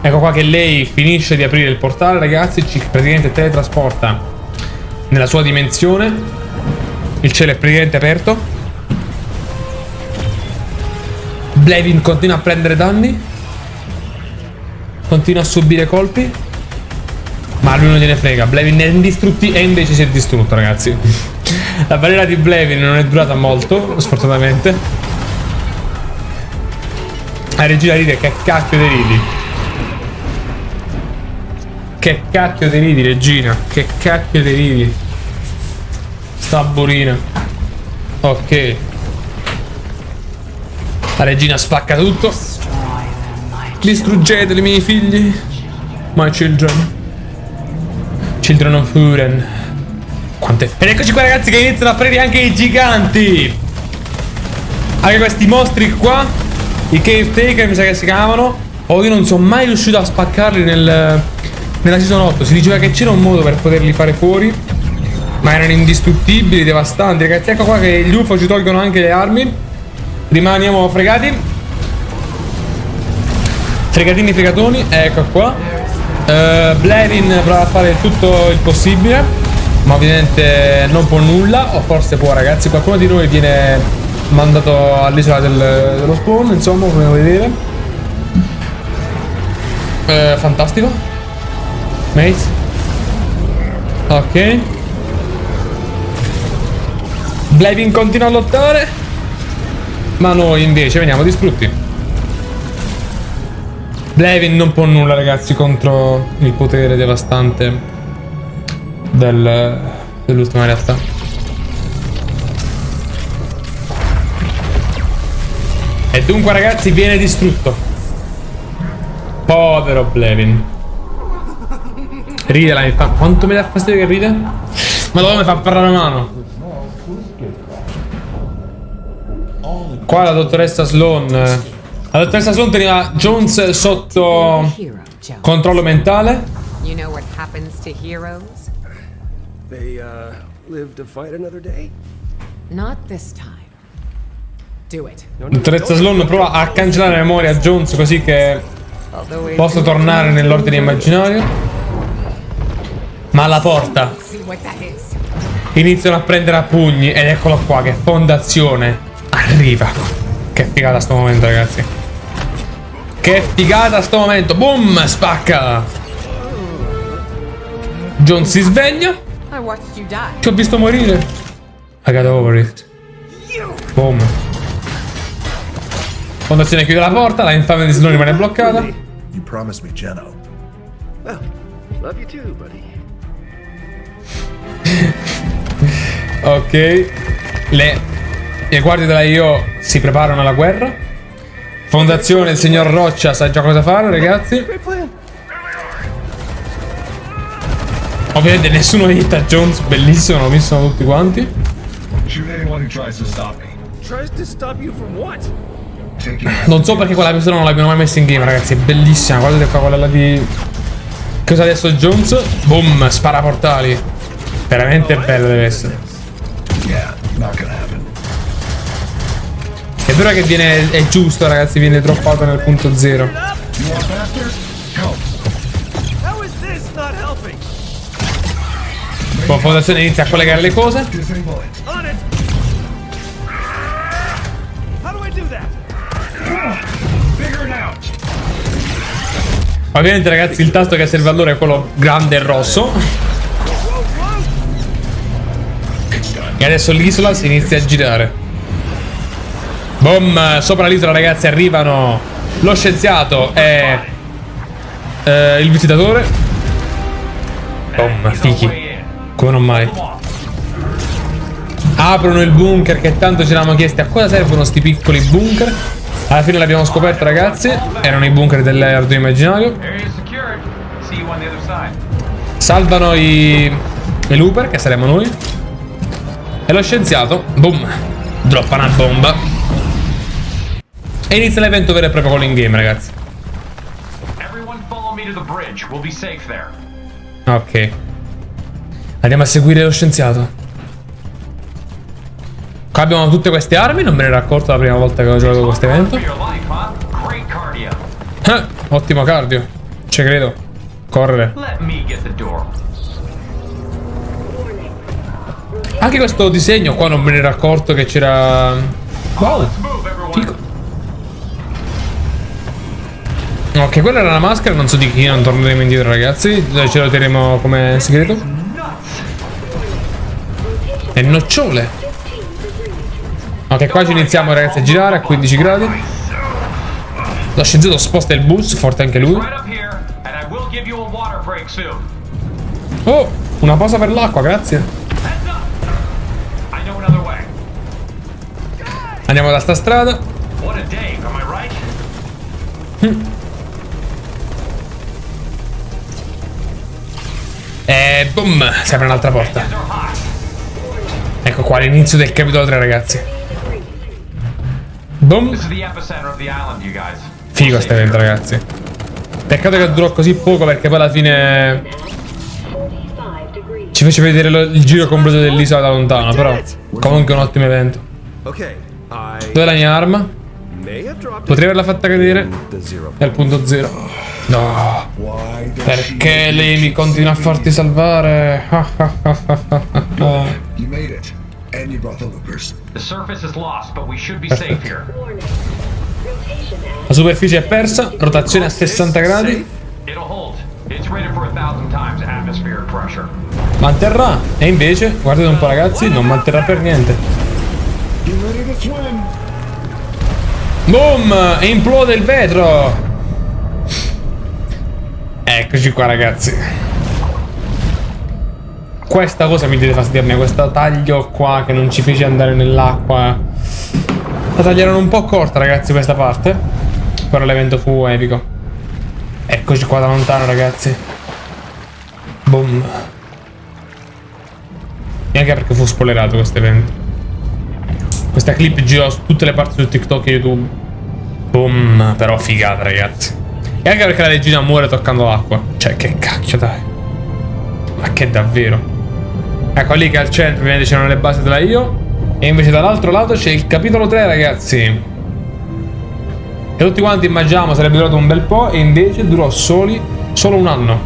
Ecco qua che lei finisce di aprire il portale ragazzi, ci praticamente teletrasporta nella sua dimensione. Il cielo è praticamente aperto. Blevin continua a prendere danni, continua a subire colpi. Ma lui non gliene frega, Blevin è indistruttibile e invece si è distrutto, ragazzi. La barriera di Blevin non è durata molto, sfortunatamente. A regia ride, che cacchio te ridi? Che cacchio te ridi, regina? Che cacchio te ridi? Sta burina. Ok. La regina spacca tutto. Distruggete i miei figli. My children. Children of Uren. Quante... Ed eccoci qua, ragazzi, che iniziano a prendere anche i giganti. Anche questi mostri qua, i Cave Taker mi sa che si chiamano. Oh, io non sono mai riuscito a spaccarli nel... nella season otto. Si diceva che c'era un modo per poterli fare fuori, ma erano indistruttibili, devastanti. Ragazzi, ecco qua che gli U F O ci tolgono anche le armi. Rimaniamo fregati. Fregatini, fregatoni. Ecco qua. Uh, Blevin prova a fare tutto il possibile, ma ovviamente non può nulla. O forse può, ragazzi. Qualcuno di noi viene mandato all'isola del, dello spawn, insomma, come vedete. uh, Fantastico Maze. Ok, Blevin continua a lottare, ma noi invece veniamo distrutti. Blevin non può nulla, ragazzi, contro il potere devastante del, dell'ultima realtà. E dunque, ragazzi, viene distrutto. Povero Blevin. Ride la infame. Quanto mi dà fastidio che ride? Ma dove mi fa parlare la mano? Qua la dottoressa Sloan... La dottoressa Sloan teneva Jones sotto controllo mentale. You know what happens to heroes? They uh, live to fight another day? Not this time. Do it. La dottoressa Sloan prova a cancellare la memoria a Jones così che posso tornare nell'ordine immaginario. Ma alla porta iniziano a prendere a pugni ed eccolo qua che Fondazione arriva. Che figata sto momento, ragazzi. Che figata sto momento. Boom, spacca. John si sveglia. Ti ho visto morire. I got over it. Boom. Fondazione chiude la porta. La infame di Sloan rimane bloccata. You promised me, Geno. Well, love you too, buddy. Ok. Le... Le guardie della I O si preparano alla guerra. Fondazione, il signor Roccia sa già cosa fare, ragazzi. Ovviamente nessuno hitta Jones, bellissimo, l'ho visto tutti quanti. Non so perché quella pistola non l'abbiamo mai messa in game, ragazzi, è bellissima. Guardate qua quella là di... Che usa adesso Jones? Boom, spara portali. Veramente bella deve essere. È vero che viene, è giusto, ragazzi, viene droppato nel punto zero. Poi Fondazione inizia a collegare le cose. Ovviamente, ragazzi, il tasto che serve allora è quello grande e rosso. E adesso l'isola si inizia a girare. Boom, sopra l'isola, ragazzi, arrivano lo scienziato e eh, il visitatore. Boom, fichi. Come non mai. Aprono il bunker che tanto ci eravamo chiesti a cosa servono sti piccoli bunker. Alla fine l'abbiamo scoperto, ragazzi. Erano i bunker dell'ordine immaginario. Salvano i, i looper, che saremo noi. E lo scienziato, boom, droppa una bomba. E inizia l'evento vero e proprio con l'ingame, ragazzi. Ok. Andiamo a seguire lo scienziato. Qua abbiamo tutte queste armi. Non me ne ero accorto la prima volta che ho giocato con questo evento. Eh, ottimo cardio. Ci credo. Correre. Anche questo disegno qua non me ne ero accorto che c'era... Wow. Fico. Ok, quella era la maschera, non so di chi, non torneremo indietro ragazzi. Ce la terremo come segreto. E nocciole. Ok, qua ci iniziamo ragazzi a girare a quindici gradi. Lo scienziato sposta il bus, forte anche lui. Oh, una pausa per l'acqua, grazie. Andiamo da sta strada. Hm. E boom, si apre un'altra porta. Ecco qua l'inizio del capitolo tre ragazzi. Boom. Figo sta evento ragazzi. Peccato che durò così poco perché poi alla fine ci fece vedere lo, il giro completo dell'isola da lontano. Però comunque un ottimo evento. Dov'è la mia arma? Potrei averla fatta cadere al punto zero. No, perché lei mi continua a farti salvare. La superficie è persa, rotazione a sessanta gradi. Manterrà. E invece, guardate un po' ragazzi, non manterrà per niente. Boom! E implode il vetro! Eccoci qua ragazzi. Questa cosa mi deve fastidiarmi, questo taglio qua che non ci fece andare nell'acqua. La tagliarono un po' corta ragazzi questa parte. Però l'evento fu epico. Eccoci qua da lontano ragazzi. Boom. E anche perché fu spoilerato questo evento. Questa clip girò su tutte le parti su TikTok e YouTube. Boom, però figata ragazzi. E anche perché la regina muore toccando l'acqua. Cioè che cacchio dai. Ma che davvero. Ecco lì che al centro ovviamente c'erano le basi della I O. E invece dall'altro lato c'è il capitolo tre ragazzi. E tutti quanti immaginavamo sarebbe durato un bel po'. E invece durò soli, solo un anno.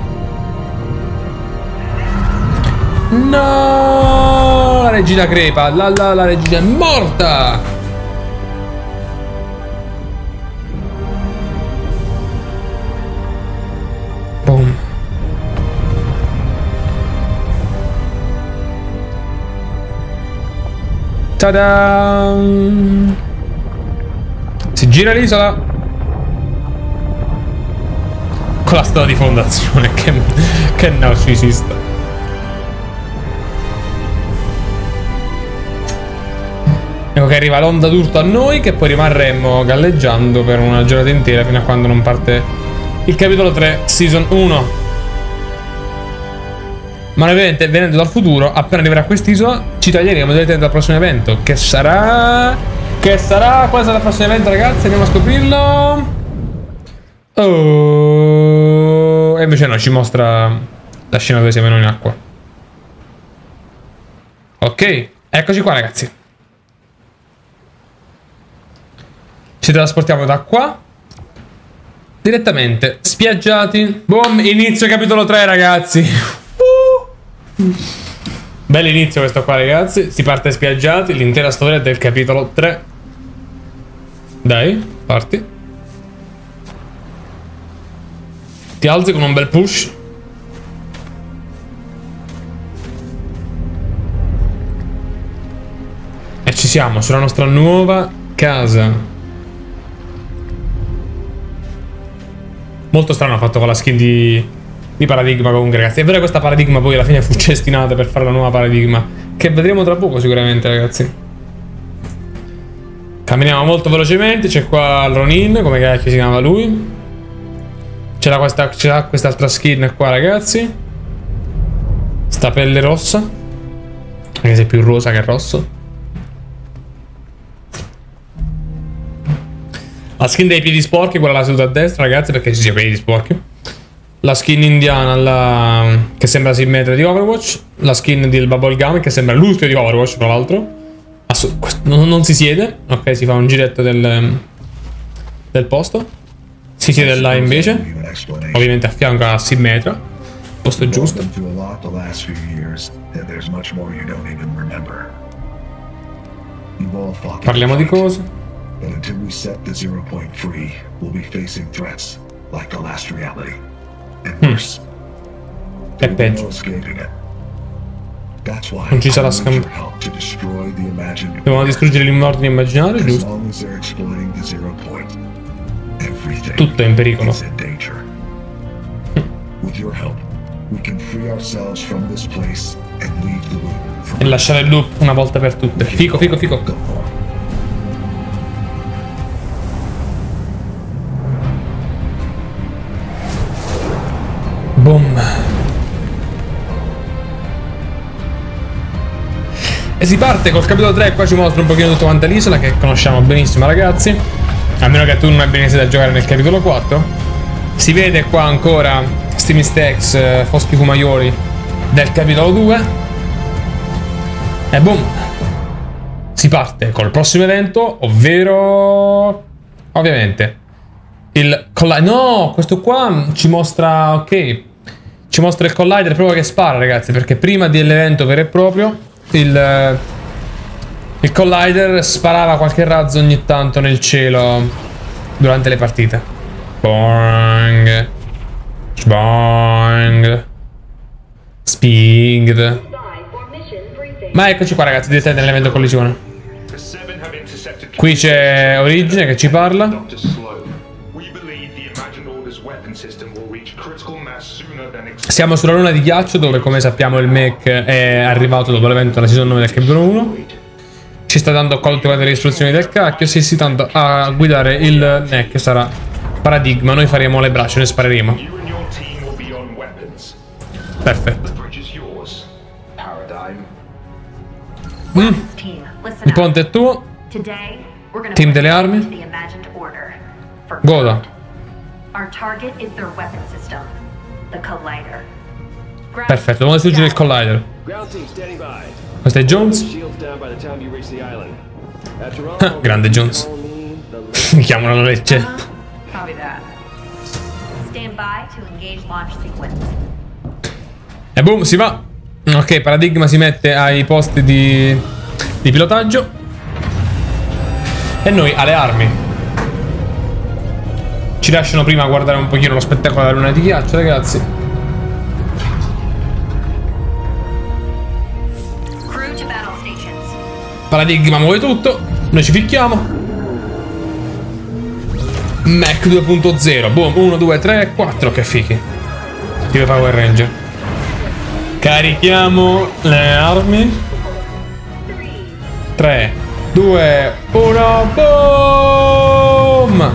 No. La regina crepa, la, la, la regina è morta. Boom. Ta-da! Si gira l'isola con la storia di Fondazione che, che narcisista. Ecco che arriva l'onda d'urto a noi, che poi rimarremmo galleggiando per una giornata intera fino a quando non parte il capitolo tre season uno. Ma noi ovviamente venendo dal futuro, appena arriverà quest'isola, ci taglieremo delle tende al prossimo evento. Che sarà? Che sarà? Quale sarà il prossimo evento ragazzi? Andiamo a scoprirlo. Oh. E invece no, ci mostra la scena dove siamo noi in acqua. Ok, eccoci qua ragazzi. Ci trasportiamo da qua direttamente spiaggiati. Boom, inizio capitolo tre ragazzi. uh. Bell'inizio questo qua ragazzi. Si parte spiaggiati, l'intera storia del capitolo tre. Dai, parti. Ti alzi con un bel push. E ci siamo, sulla nostra nuova casa. Molto strano fatto con la skin di, di Paradigma comunque ragazzi. È vero che questa Paradigma poi alla fine fu cestinata per fare la nuova Paradigma, che vedremo tra poco sicuramente ragazzi. Camminiamo molto velocemente. C'è qua Ronin, come cacchio si chiamava lui. C'era questa, c'era quest'altra skin qua ragazzi. Sta pelle rossa, anche se è più rosa che rosso. La skin dei piedi sporchi, quella la seduta a destra ragazzi, perché ci sia piedi sporchi. La skin indiana, la... che sembra Symmetra di Overwatch. La skin del Bubble Gum, che sembra l'ultimo di Overwatch tra l'altro. Assu... non, non si siede, ok, si fa un giretto del, del posto. Si siede là invece, ovviamente a fianco a Symmetra. Posto giusto. Parliamo di cose. But until we set the zero point free, we'll be facing threats like the last reality. And worse. È peggio. Non ci sarà scambio. Devono distruggere l'immortale immaginario, giusto? Tutto è in pericolo. E lasciare il loop una volta per tutte. Fico, fico, fico. Boom. E si parte col capitolo tre. Qua ci mostra un pochino tutto quanto l'isola, che conosciamo benissimo, ragazzi. A meno che tu non abbia iniziato a giocare nel capitolo quattro. Si vede qua ancora sti mistakes eh, foschi fumaioli del capitolo due. E boom. Si parte col prossimo evento, ovvero... Ovviamente il collide. No, questo qua ci mostra... Ok, ci mostra il collider proprio che spara, ragazzi, perché prima dell'evento vero e proprio il... il collider sparava qualche razzo ogni tanto nel cielo durante le partite. Boing. Boing. Spinged. Ma eccoci qua, ragazzi, direttamente nell'evento collisione. Qui c'è Origine che ci parla. Siamo sulla luna di ghiaccio, dove, come sappiamo, il Mac è arrivato dopo l'evento della season nove del capitolo uno. Ci sta dando colto le istruzioni del cacchio. Sì, sì, tanto a guidare il Neck sarà Paradigma. Noi faremo le braccia, noi spareremo. Perfetto. Mm. Il ponte è tuo. Team delle armi. Goda. Perfetto, dobbiamo distruggere il collider. Questo è Jones. Ah, grande Jones. Mi chiamano la leggenda. E boom, si va. Ok, Paradigma si mette ai posti di, di pilotaggio. E noi alle armi. Ci lasciano prima guardare un pochino lo spettacolo della luna di ghiaccio, ragazzi. Paradigma muove tutto, noi ci ficchiamo. Mac due punto zero, boom, uno, due, tre, quattro, che fichi. Tipo Power Ranger. Carichiamo le armi. tre, due, uno, boom!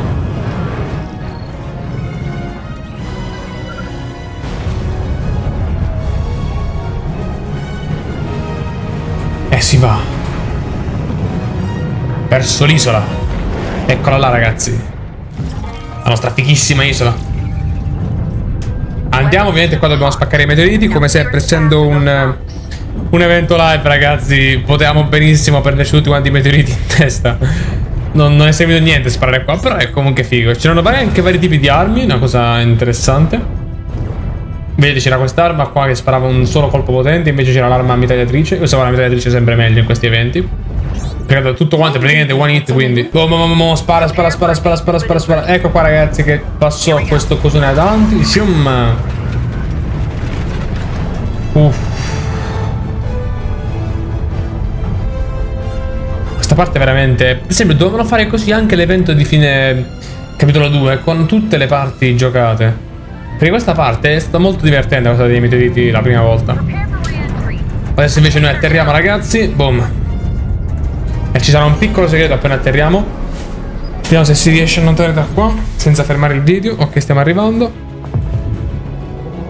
E si va verso l'isola. Eccola là, ragazzi, la nostra fichissima isola. Andiamo, ovviamente qua dobbiamo spaccare i meteoriti. Come sempre, essendo un, un evento live, ragazzi, potevamo benissimo prenderci tutti quanti i meteoriti in testa. Non, non è servito niente sparare qua, però è comunque figo. C'erano anche vari tipi di armi, una cosa interessante. Vedete, c'era quest'arma qua che sparava un solo colpo potente, invece c'era l'arma mitragliatrice. Usavo la mitragliatrice sempre meglio in questi eventi, perché tutto quanto è praticamente one hit, quindi... Oh, ma, ma, ma, ma, spara, spara, spara, spara, spara, spara, spara. Ecco qua, ragazzi, che passò questo cosone avanti. Sium. Uff. Questa parte veramente... Per esempio, dovevano fare così anche l'evento di fine capitolo due, con tutte le parti giocate. Perché questa parte è stata molto divertente, quella dei meteoriti, la prima volta. Adesso invece noi atterriamo, ragazzi. Boom. E ci sarà un piccolo segreto appena atterriamo. Vediamo se si riesce a notare da qua, senza fermare il video. Ok, stiamo arrivando.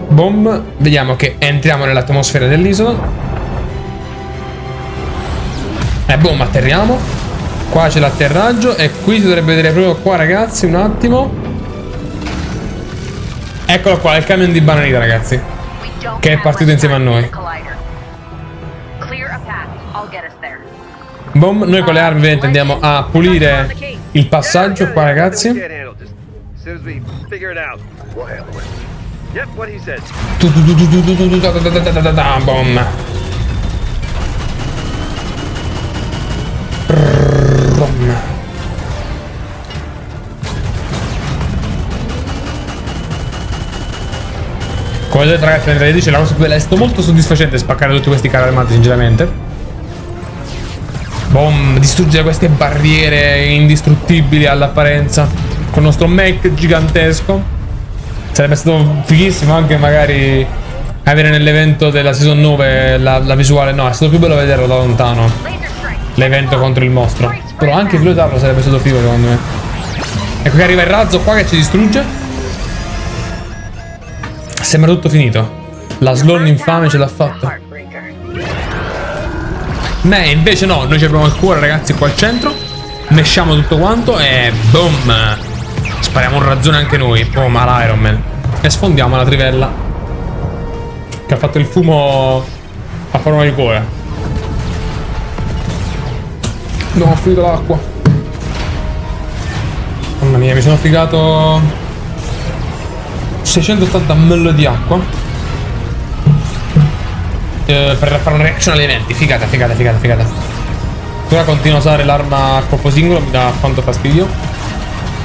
Boom. Vediamo che entriamo nell'atmosfera dell'isola. E boom, atterriamo. Qua c'è l'atterraggio. E qui si dovrebbe vedere proprio qua, ragazzi, un attimo. Eccolo qua, il camion di bananita, ragazzi, che è partito insieme a noi. Boom, noi con le armi ovviamente andiamo a pulire il passaggio qua, ragazzi. Boom. Come vedete ragazzi, nel tredici la cosa più bella, è stato molto soddisfacente spaccare tutti questi carri armati, sinceramente. Boom, distruggere queste barriere indistruttibili all'apparenza con il nostro mech gigantesco. Sarebbe stato fighissimo anche magari avere nell'evento della season nove la, la visuale. No, è stato più bello vederlo da lontano, l'evento contro il mostro. Però anche pilotarlo sarebbe stato figo, secondo me. Ecco che arriva il razzo qua che ci distrugge. Sembra tutto finito. La Sloan infame ce l'ha fatta. Beh, invece no, noi ci abbiamo il cuore, ragazzi, qua al centro. Mesciamo tutto quanto e boom! Spariamo un razzone anche noi. Boom, all'Iron Man. E sfondiamo la trivella che ha fatto il fumo a forma di cuore. No, ho finito l'acqua. Mamma mia, mi sono figato seicentottanta millilitri di acqua eh, per fare una reaction agli eventi. Figata, figata, figata, figata. Ora continuo a usare l'arma a colpo singolo, mi dà quanto fastidio.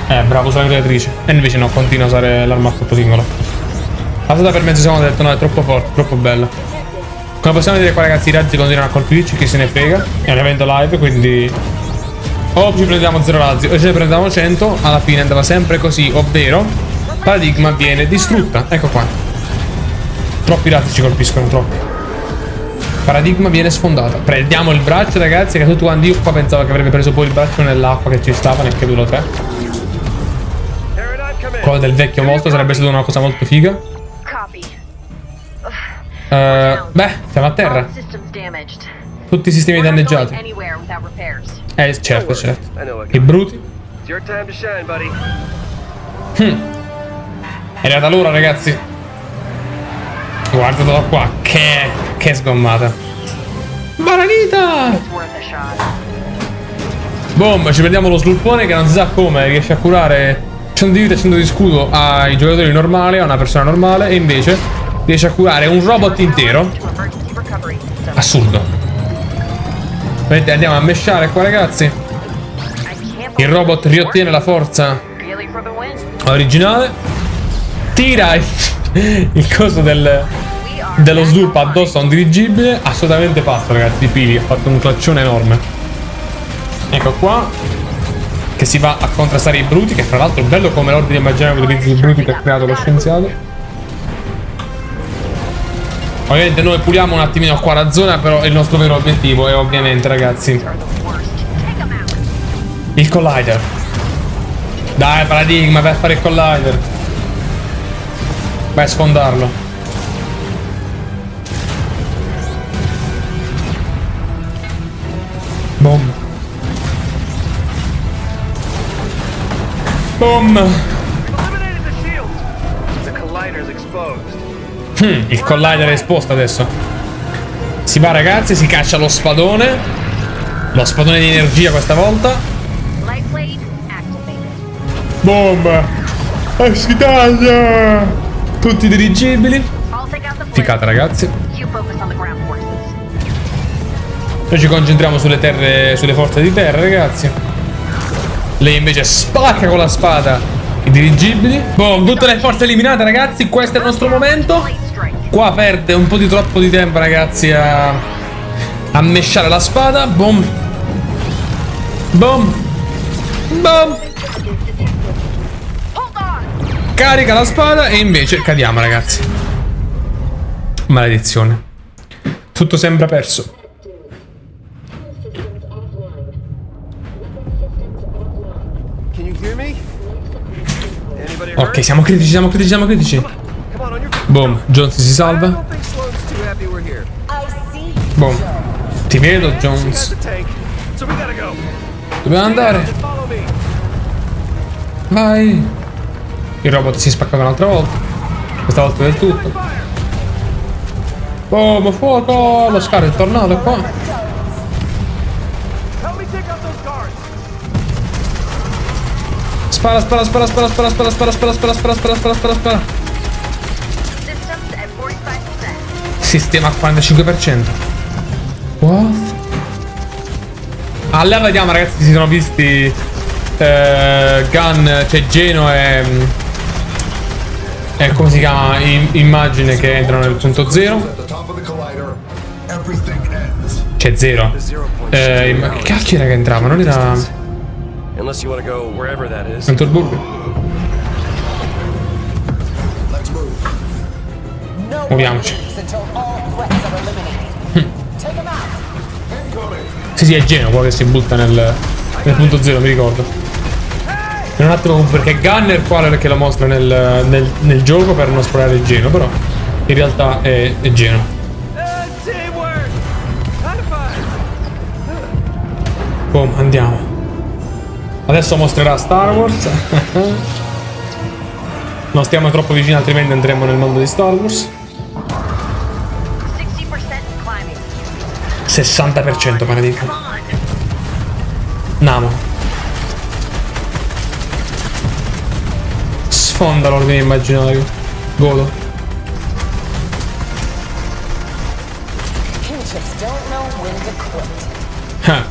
Eh, bravo, sono la creatrice. E invece no, continuo a usare l'arma a colpo singolo. La stata per mezzo secondo ho detto no, è troppo forte, troppo bella. Come possiamo dire qua ragazzi, i razzi continuano a colpirci, chi se ne frega. È un evento live, quindi o ci prendiamo zero razzi o ce ne prendiamo cento. Alla fine andava sempre così, ovvero Paradigma viene distrutta. Ecco qua. Troppi razzi ci colpiscono, troppi. Paradigma viene sfondata. Prendiamo il braccio, ragazzi. Che tutto quando io qua pensavo che avrebbe preso poi il braccio nell'acqua che ci stava nel capitolo tre. Quello del vecchio mostro sarebbe stata una cosa molto figa. Uh, beh, siamo a terra. Tutti i sistemi danneggiati. Eh, certo, certo. I bruti. Hm. È arrivata l'ora, ragazzi. Guardatelo qua. Che, che sgommata. Baranita! Boom, ci prendiamo lo slurpone che non si sa come riesce a curare cento di vita e cento di scudo ai giocatori normali, a una persona normale, e invece riesce a curare un robot intero. Assurdo. Vedete, andiamo a meshare qua, ragazzi. Il robot riottiene la forza originale. Tira il, il coso del, dello slurp addosso a un dirigibile. Assolutamente pazzo, ragazzi. Di pili, ha fatto un claccione enorme. Ecco qua, che si va a contrastare i bruti. Che fra l'altro è bello come l'ordine immaginario che utilizza i bruti che ha creato lo scienziato. Ovviamente noi puliamo un attimino qua la zona, però il nostro vero obiettivo è ovviamente, ragazzi, il collider. Dai, Paradigma, per fare il collider. Vai a sfondarlo. Boom. Boom. Hmm, il collider è esposto adesso. Si va ragazzi, si caccia lo spadone. Lo spadone di energia questa volta. Bomba. Ascitaglia. Tutti i dirigibili. Ficata ragazzi. Noi ci concentriamo sulle terre, sulle forze di terra ragazzi. Lei invece spacca con la spada i dirigibili. Boh, tutte le forze eliminate ragazzi. Questo è il nostro momento. Qua perde un po' di troppo di tempo ragazzi a, a mesciare la spada. Boom. Boom. Boom. Carica la spada e invece cadiamo ragazzi. Maledizione. Tutto sembra perso. Ok, siamo critici, siamo critici, siamo critici. Boom, Jones si salva. Boom. Ti vedo Jones. Dobbiamo andare. Vai. Il robot si spaccava un'altra volta. Questa volta del tutto. Oh, ma fuoco! Lo scar è tornato qua. Spara, spara, spara, spara, spara, spara, spara, spara, spara, spara, spara, spara, spara, spara. Sistema al quarantacinque per cento. What? Allora vediamo ragazzi, si sono visti. Eh, Gun, c'è Geno e eh, come si chiama, I immagine che entrano nel punto zero. C'è zero. Eh, ma che cacchio era che entrava? Non era... Dentro il burgo. Muoviamoci. Sì, sì, è Geno qua che si butta nel, nel punto zero, mi ricordo. Per un attimo, perché Gunner qua perché lo mostra nel, nel, nel gioco per non esplorare il Geno, però in realtà è, è Geno. Boom, andiamo. Adesso mostrerà Star Wars. Non stiamo troppo vicini, altrimenti andremo nel mondo di Star Wars. sessanta per cento Paradigma. Namo. Sfonda l'ordine immaginario. Godo. Eh.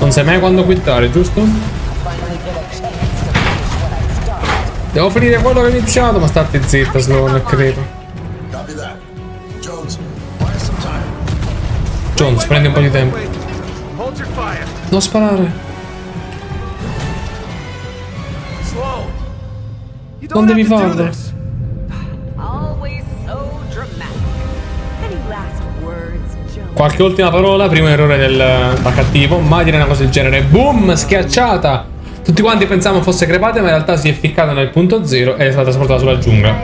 Non sai mai quando quittare, giusto? Devo finire quello che ho iniziato, ma state zitta, Sloan, credo. Jones, prendi un po' di tempo. Non sparare. Non devi farlo. Qualche ultima parola, primo errore del cattivo, ma dire una cosa del genere. Boom, schiacciata! Tutti quanti pensavano fosse crepata, ma in realtà si è ficcata nel punto zero e è stata trasportata sulla giungla.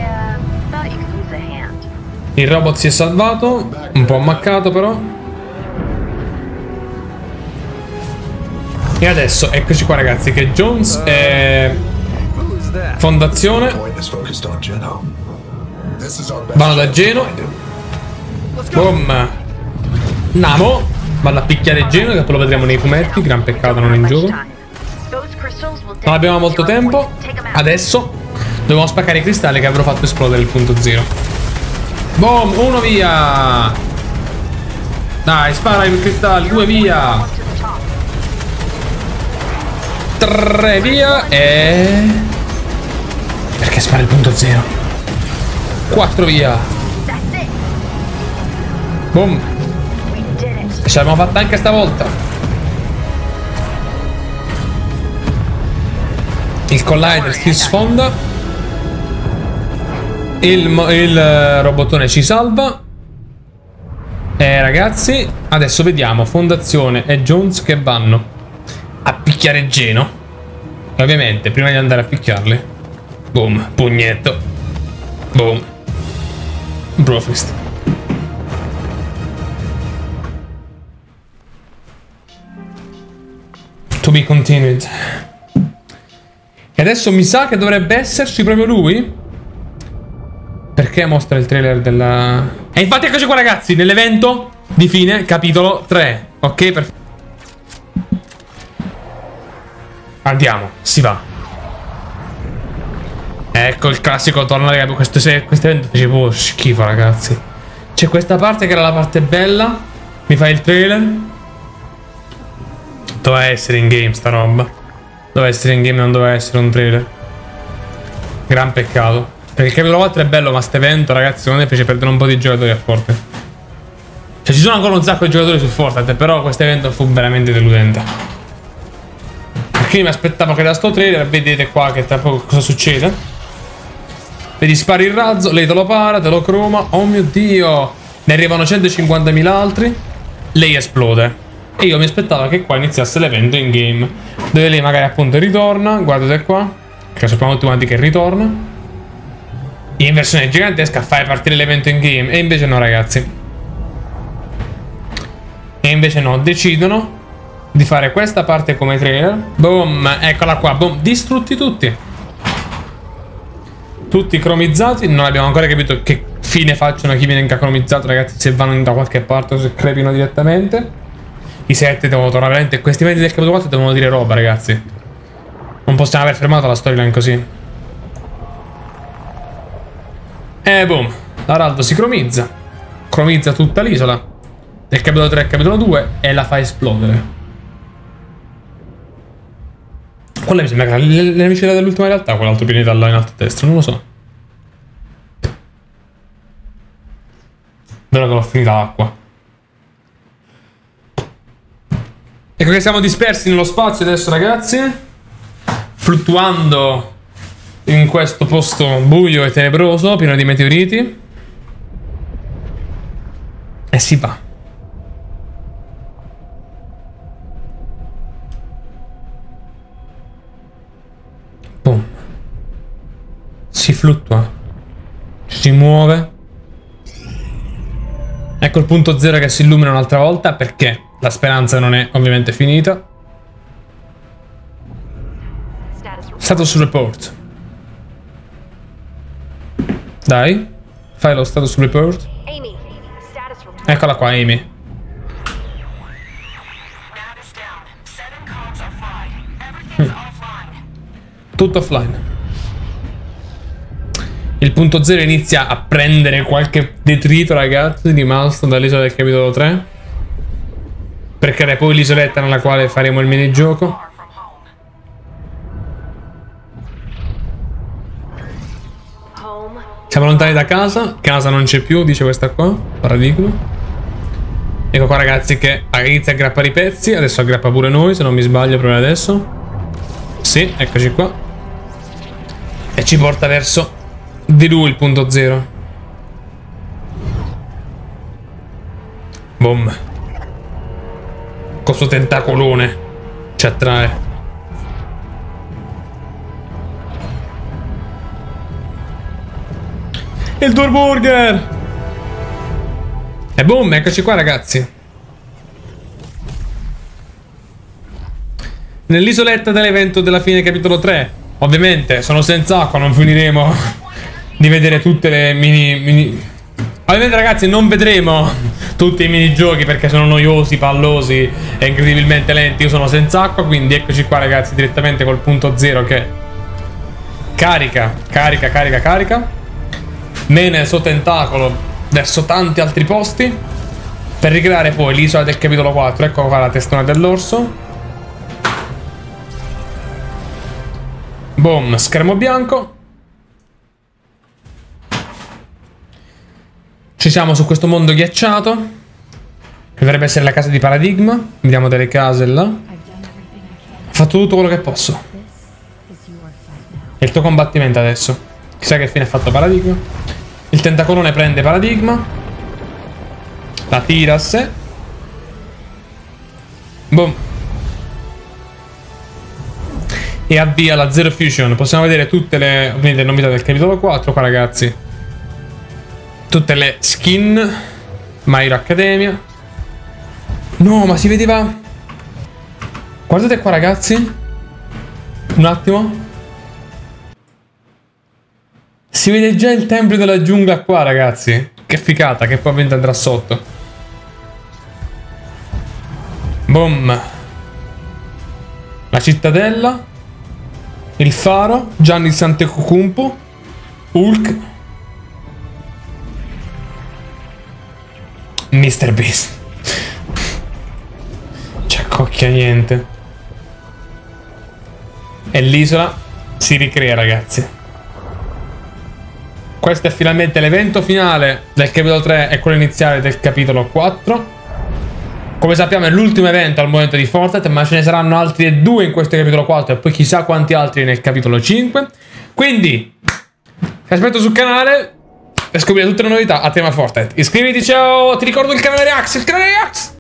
Il robot si è salvato, un po' ammaccato però. E adesso eccoci qua ragazzi, che Jones è Fondazione. Vanno da Geno. Boom. Namo. Vanno a picchiare Geno, che poi lo vedremo nei fumetti, gran peccato non in gioco. Non abbiamo molto tempo. Adesso dobbiamo spaccare i cristalli che avrò fatto esplodere il punto zero. Boom, uno via. Dai, spara il cristallo. Due via. Tre via. E... perché spara il punto zero? Quattro via. Boom. Ce l'abbiamo fatta anche stavolta. Il collider si sfonda. Il, il robottone ci salva. E ragazzi, adesso vediamo Fondazione e Jones che vanno a picchiare Geno. E ovviamente prima di andare a picchiarli, boom, pugnetto. Boom. Brofist. To be continued. E adesso mi sa che dovrebbe esserci proprio lui. Perché mostra il trailer della... E infatti eccoci qua ragazzi, nell'evento di fine capitolo tre. Ok, perfetto. Andiamo, si va. Ecco il classico torna, ragazzi. Questo, questo evento facevo oh, schifo ragazzi. C'è questa parte che era la parte bella. Mi fa il trailer. Doveva essere in game sta roba. Doveva essere in game, non doveva essere un trailer. Gran peccato. Perché il capitolo quattro è bello, ma sto evento, ragazzi, secondo me fece perdere un po' di giocatori a Fortnite. Cioè, ci sono ancora un sacco di giocatori su Fortnite, però questo evento fu veramente deludente. Perché mi aspettavo che da sto trailer, vedete qua che tra poco cosa succede. Vedi, spari il razzo, lei te lo para, te lo croma. Oh mio Dio! Ne arrivano centocinquantamila altri. Lei esplode. E io mi aspettavo che qua iniziasse l'evento in game, dove lei magari appunto ritorna. Guardate qua, che sappiamo tutti quanti che ritorna. In versione gigantesca fai partire l'evento in game. E invece no ragazzi. E invece no, decidono di fare questa parte come trailer. Boom, eccola qua, boom, distrutti tutti. Tutti cromizzati. Non abbiamo ancora capito che fine facciano a chi viene cromizzato ragazzi. Se vanno da qualche parte o se crepino direttamente. I sette devono tornare veramente. Questi eventi del capitolo quattro devono dire roba, ragazzi. Non possiamo aver fermato la storyline così. E boom. L'araldo si cromizza. Cromizza tutta l'isola. Del capitolo tre al capitolo due. E la fa esplodere. Quella mi sembra che la nemica dell'ultima realtà. Quell'altro pianeta là in alto a destra. Non lo so. Vero che l'ho finita l'acqua. Ecco che siamo dispersi nello spazio adesso, ragazzi, fluttuando in questo posto buio e tenebroso, pieno di meteoriti. E si va. Boom. Si fluttua. Ci si muove. Ecco il punto zero che si illumina un'altra volta, perché la speranza non è ovviamente finita. Status report. Dai, fai lo status report. Eccola qua, Amy. Mm. Tutto offline. Il punto zero inizia a prendere qualche detrito, ragazzi, rimasto dall'isola del capitolo tre. Per creare poi l'isoletta nella quale faremo il minigioco. Siamo lontani da casa. Casa non c'è più, dice questa qua. Paradigma. Ecco qua, ragazzi, che inizia a aggrappare i pezzi. Adesso aggrappa pure noi, se non mi sbaglio, proprio adesso. Sì, eccoci qua. E ci porta verso di lui il punto zero. Boom. Col suo tentacolone ci attrae. Il Thor Burger! E boom, eccoci qua, ragazzi. Nell'isoletta dell'evento della fine capitolo tre. Ovviamente sono senza acqua, non finiremo di vedere tutte le mini, mini... Ovviamente, ragazzi, non vedremo tutti i minigiochi perché sono noiosi, pallosi e incredibilmente lenti. Io sono senza acqua, quindi eccoci qua, ragazzi, direttamente col punto zero che carica, carica, carica, carica mena il suo tentacolo verso tanti altri posti per ricreare poi l'isola del capitolo quattro. Ecco qua la testona dell'orso. Boom, schermo bianco. Ci siamo su questo mondo ghiacciato che dovrebbe essere la casa di Paradigma. Vediamo delle case là. Ho fatto tutto quello che posso. È il tuo combattimento adesso. Chissà che fine ha fatto Paradigma. Il tentacolone prende Paradigma, la tira a sé. Boom. E avvia la Zero Fusion. Possiamo vedere tutte le ovviamente novità del capitolo quattro qua, ragazzi. Tutte le skin. My Hero Academia. No, ma si vedeva. Guardate qua, ragazzi. Un attimo. Si vede già il tempio della giungla qua, ragazzi. Che figata, che poi ovviamente andrà sotto. Boom. La cittadella. Il faro. Gianni Santecucumpo. Hulk. mister Beast. C'è cocchia niente. E l'isola si ricrea, ragazzi. Questo è finalmente l'evento finale del capitolo tre e quello iniziale del capitolo quattro. Come sappiamo è l'ultimo evento al momento di Fortnite, ma ce ne saranno altri due in questo capitolo quattro e poi chissà quanti altri nel capitolo cinque. Quindi, ti aspetto sul canale per scoprire tutte le novità a tema Fortnite. Iscriviti, ciao! Ti ricordo il canale Reacts, il canale Reacts!